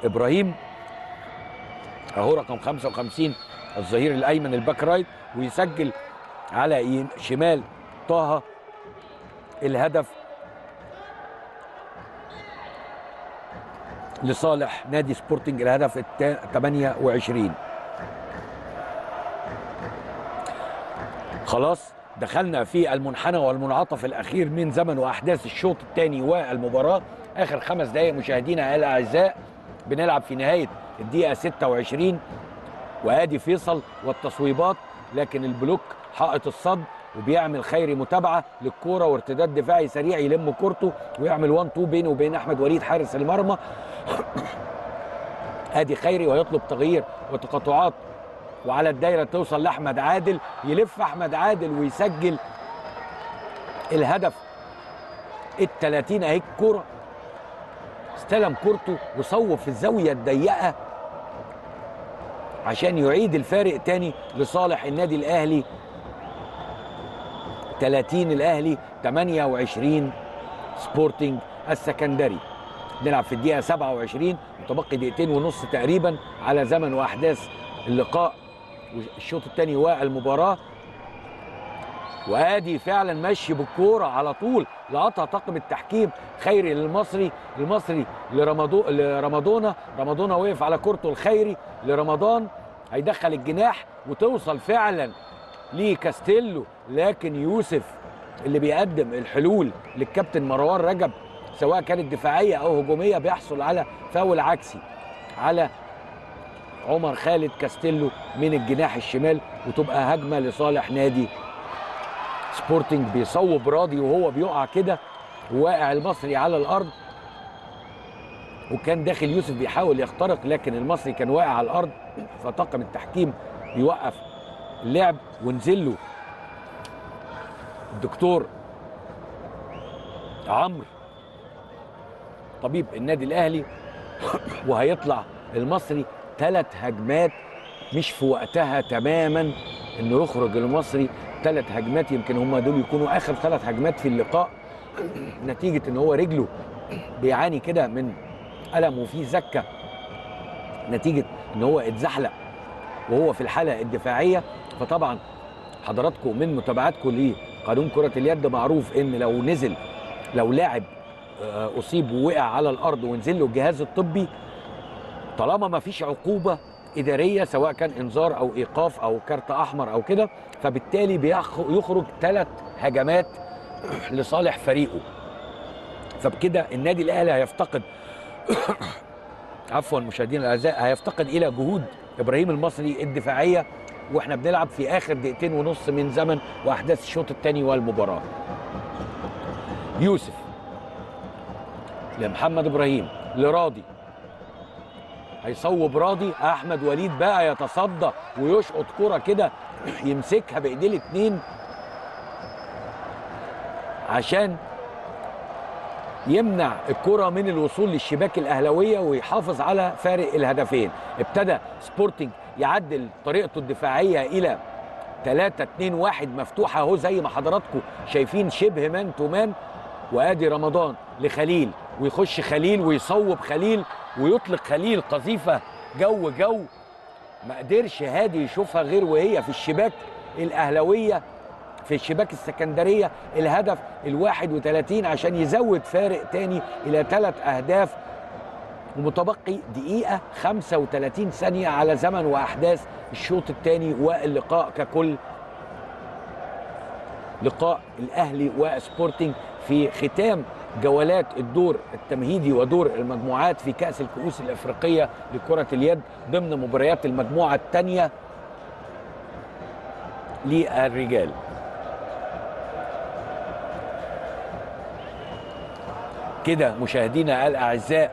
ابراهيم اهو رقم خمسة وخمسين الظهير الايمن الباك رايت، ويسجل على شمال طه الهدف لصالح نادي سبورتنج الهدف الثامن والعشرين. خلاص دخلنا في المنحنى والمنعطف الاخير من زمن واحداث الشوط الثاني والمباراه. اخر خمس دقائق مشاهدينا الاعزاء، بنلعب في نهايه الدقيقه ستة وعشرين. وادي فيصل والتصويبات لكن البلوك حائط الصد، وبيعمل خيري متابعه للكوره وارتداد دفاعي سريع يلم كورته ويعمل واحد اتنين بينه وبين احمد وليد حارس المرمى. ادي خيري ويطلب تغيير وتقاطعات، وعلى الدايره توصل لاحمد عادل، يلف احمد عادل ويسجل الهدف الثلاثين. اهي الكوره، استلم كورته وصوب في الزاويه الضيقه عشان يعيد الفارق تاني لصالح النادي الاهلي. ثلاثين الاهلي، ثمانية وعشرين سبورتنج السكندري. نلعب في الدقيقه سبعة وعشرين، متبقي دقيقتين ونص تقريبا على زمن واحداث اللقاء والشوط الثاني والمباراه. وادي فعلا ماشي بالكوره على طول، لقطها طاقم التحكيم. خيري للمصري، المصري لرمضو... لرمضان رمضان وقف على كورته الخيري لرمضان، هيدخل الجناح وتوصل فعلا لكاستيلو لكن يوسف اللي بيقدم الحلول للكابتن مروان رجب سواء كانت دفاعيه او هجوميه، بيحصل على فاول عكسي على عمر خالد كاستيلو من الجناح الشمال، وتبقى هجمه لصالح نادي سبورتنج. بيصوب راضي وهو بيقع كده، واقع المصري على الارض، وكان داخل يوسف بيحاول يخترق لكن المصري كان واقع على الارض، فطاقم التحكيم بيوقف اللعب ونزل له الدكتور عمرو طبيب النادي الاهلي، وهيطلع المصري ثلاث هجمات مش في وقتها تماما انه يخرج المصري ثلاث هجمات، يمكن هم دول يكونوا اخر ثلاث هجمات في اللقاء، نتيجه ان هو رجله بيعاني كده من الم وفيه زكه نتيجه ان هو اتزحلق وهو في الحاله الدفاعيه. فطبعا حضراتكم من متابعتكم لقانون كره اليد معروف ان لو نزل لو لاعب اصيب ووقع على الارض ونزل له الجهاز الطبي، طالما ما فيش عقوبه اداريه سواء كان انذار او ايقاف او كارت احمر او كده، فبالتالي بيخرج ثلاث هجمات لصالح فريقه. فبكده النادي الاهلي هيفتقد عفوا مشاهدينا الاعزاء، هيفتقد الى جهود ابراهيم المصري الدفاعيه واحنا بنلعب في اخر دقيقتين ونص من زمن واحداث الشوط الثاني والمباراه. يوسف لمحمد ابراهيم لراضي، هيصوب راضي، احمد وليد بقى يتصدى ويشقط كرة كده يمسكها بايديه الاثنين عشان يمنع الكرة من الوصول للشباك الاهلاويه ويحافظ على فارق الهدفين. ابتدى سبورتنج يعدل طريقته الدفاعيه الى ثلاثة اتنين واحد مفتوحه اهو زي ما حضراتكم شايفين، شبه مان تو مان، وادي رمضان لخليل ويخش خليل ويصوب خليل ويطلق خليل قذيفه جو جو، ما قدرش هادي يشوفها غير وهي في الشباك الاهلاويه في الشباك السكندريه، الهدف الواحد وثلاثين عشان يزود فارق تاني الى ثلاث اهداف ومتبقي دقيقه خمسة وثلاثين ثانيه على زمن واحداث الشوط الثاني واللقاء ككل، لقاء الاهلي وسبورتنج في ختام جولات الدور التمهيدي ودور المجموعات في كأس الكؤوس الأفريقية لكرة اليد ضمن مباريات المجموعة الثانية للرجال. كده مشاهدينا الأعزاء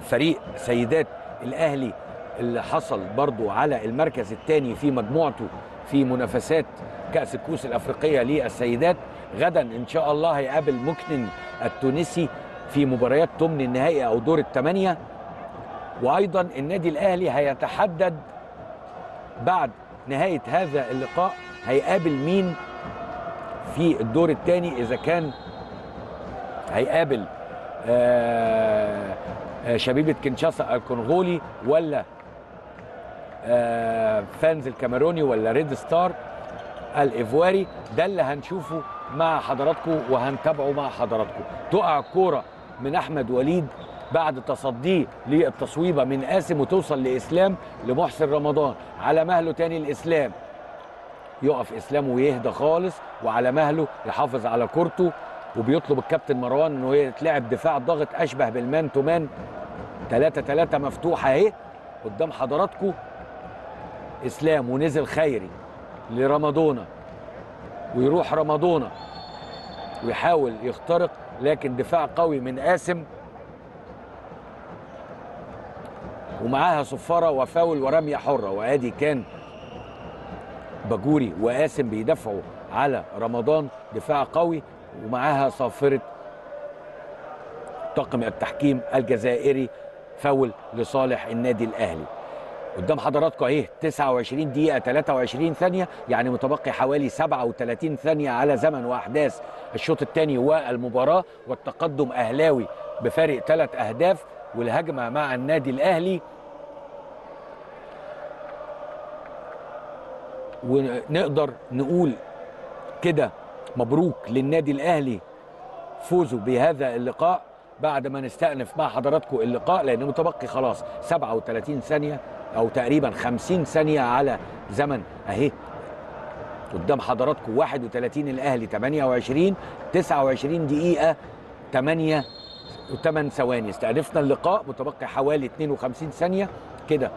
فريق سيدات الأهلي اللي حصل برضو على المركز الثاني في مجموعته في منافسات كأس الكؤوس الأفريقية للسيدات، غدا ان شاء الله هيقابل مكنن التونسي في مباريات ثمن النهائي او دور الثمانيه، وايضا النادي الاهلي هيتحدد بعد نهايه هذا اللقاء هيقابل مين في الدور الثاني، اذا كان هيقابل شبيبه كنشاسا الكونغولي ولا فانز الكاميروني ولا ريد ستار الايفواري، ده اللي هنشوفه مع حضراتكم وهنتابعه مع حضراتكم. تقع الكوره من احمد وليد بعد تصديه للتصويبه من قاسم وتوصل لاسلام لمحسن رمضان، على مهله تاني لاسلام، يقف اسلام ويهدى خالص وعلى مهله يحافظ على كورته، وبيطلب الكابتن مروان انه يتلعب دفاع ضاغط اشبه بالمان تو مان ثلاثة ثلاثة مفتوحه اهي قدام حضراتكم. اسلام ونزل خيري لرمضونه ويروح رمضونه ويحاول يخترق، لكن دفاع قوي من قاسم ومعاها صفاره وفاول ورميه حره، وادي كان بجوري وقاسم بيدافعوا على رمضان، دفاع قوي ومعاها صافره طاقم التحكيم الجزائري، فاول لصالح النادي الاهلي. قدام حضراتكم اهي تسعة وعشرين دقيقة ثلاثة وعشرين ثانية، يعني متبقي حوالي سبعة وثلاثين ثانية على زمن واحداث الشوط الثاني والمباراة، والتقدم اهلاوي بفارق ثلاث اهداف، والهجمة مع النادي الاهلي ونقدر نقول كده مبروك للنادي الاهلي فوزه بهذا اللقاء بعد ما نستأنف مع حضراتكم اللقاء، لأنه متبقي خلاص سبعة وثلاثين ثانية أو تقريبا خمسين ثانية على زمن أهي قدام حضراتكم واحد وثلاثين الأهلي ثمانية وعشرين تسعة وعشرين دقيقة ثمانية وثمانية ثواني. استأنفنا اللقاء متبقي حوالي اثنين وخمسين ثانية كده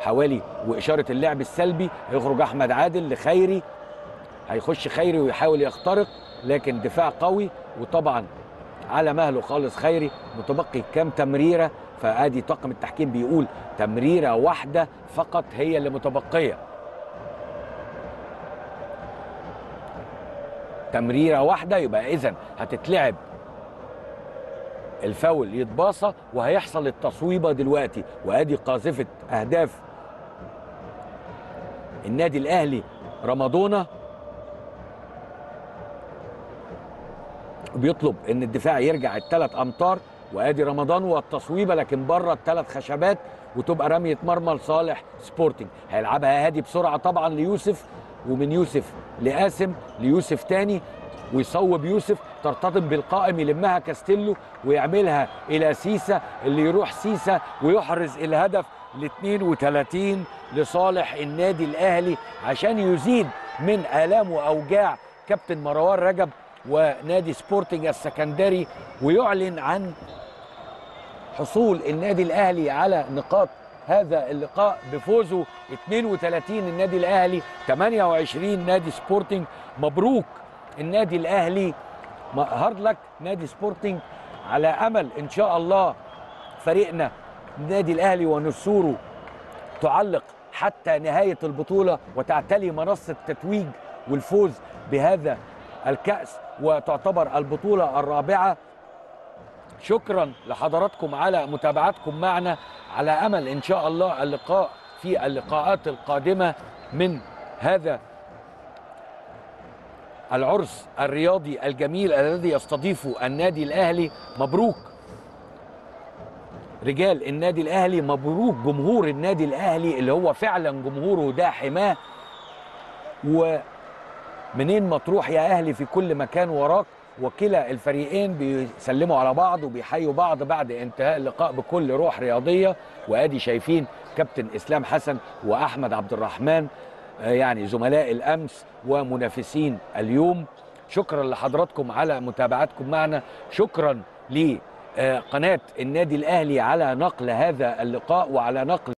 حوالي، وإشارة اللعب السلبي، هيخرج أحمد عادل لخيري، هيخش خيري ويحاول يخترق لكن دفاع قوي وطبعا على مهله خالص خيري. متبقي كام تمريره؟ فادي طاقم التحكيم بيقول تمريره واحده فقط هي اللي متبقيه. تمريره واحده يبقى اذا هتتلعب الفاول يتباصى وهيحصل التصويبه دلوقتي، وادي قاذفه اهداف النادي الاهلي رمضونه. بيطلب ان الدفاع يرجع الثلاث امتار، وادي رمضان والتصويبه لكن بره الثلاث خشبات، وتبقى رميه مرمى لصالح سبورتنج. هيلعبها هادي بسرعه طبعا ليوسف، ومن يوسف لقاسم، ليوسف تاني ويصوب يوسف، ترتطم بالقائم يلمها كاستيلو ويعملها الى سيسا اللي يروح سيسا ويحرز الهدف ل اثنين وثلاثين لصالح النادي الاهلي عشان يزيد من الام واوجاع كابتن مروان رجب ونادي سبورتنج السكندري، ويعلن عن حصول النادي الاهلي على نقاط هذا اللقاء بفوزه اثنين وثلاثين النادي الاهلي ثمانية وعشرين نادي سبورتنج. مبروك النادي الاهلي، هارد لك نادي سبورتنج، على امل ان شاء الله فريقنا النادي الاهلي ونسوره تعلق حتى نهايه البطوله وتعتلي منصه التتويج والفوز بهذا الكأس، وتعتبر البطولة الرابعة. شكرا لحضراتكم على متابعتكم معنا، على أمل إن شاء الله اللقاء في اللقاءات القادمة من هذا العرس الرياضي الجميل الذي يستضيفه النادي الأهلي. مبروك رجال النادي الأهلي، مبروك جمهور النادي الأهلي اللي هو فعلا جمهوره ده حماه، و منين ما تروح يا اهلي في كل مكان وراك. وكلا الفريقين بيسلموا على بعض وبيحيوا بعض بعد انتهاء اللقاء بكل روح رياضيه. وادي شايفين كابتن اسلام حسن واحمد عبد الرحمن، يعني زملاء الامس ومنافسين اليوم. شكرا لحضراتكم على متابعتكم معنا، شكرا لقناه النادي الاهلي على نقل هذا اللقاء وعلى نقل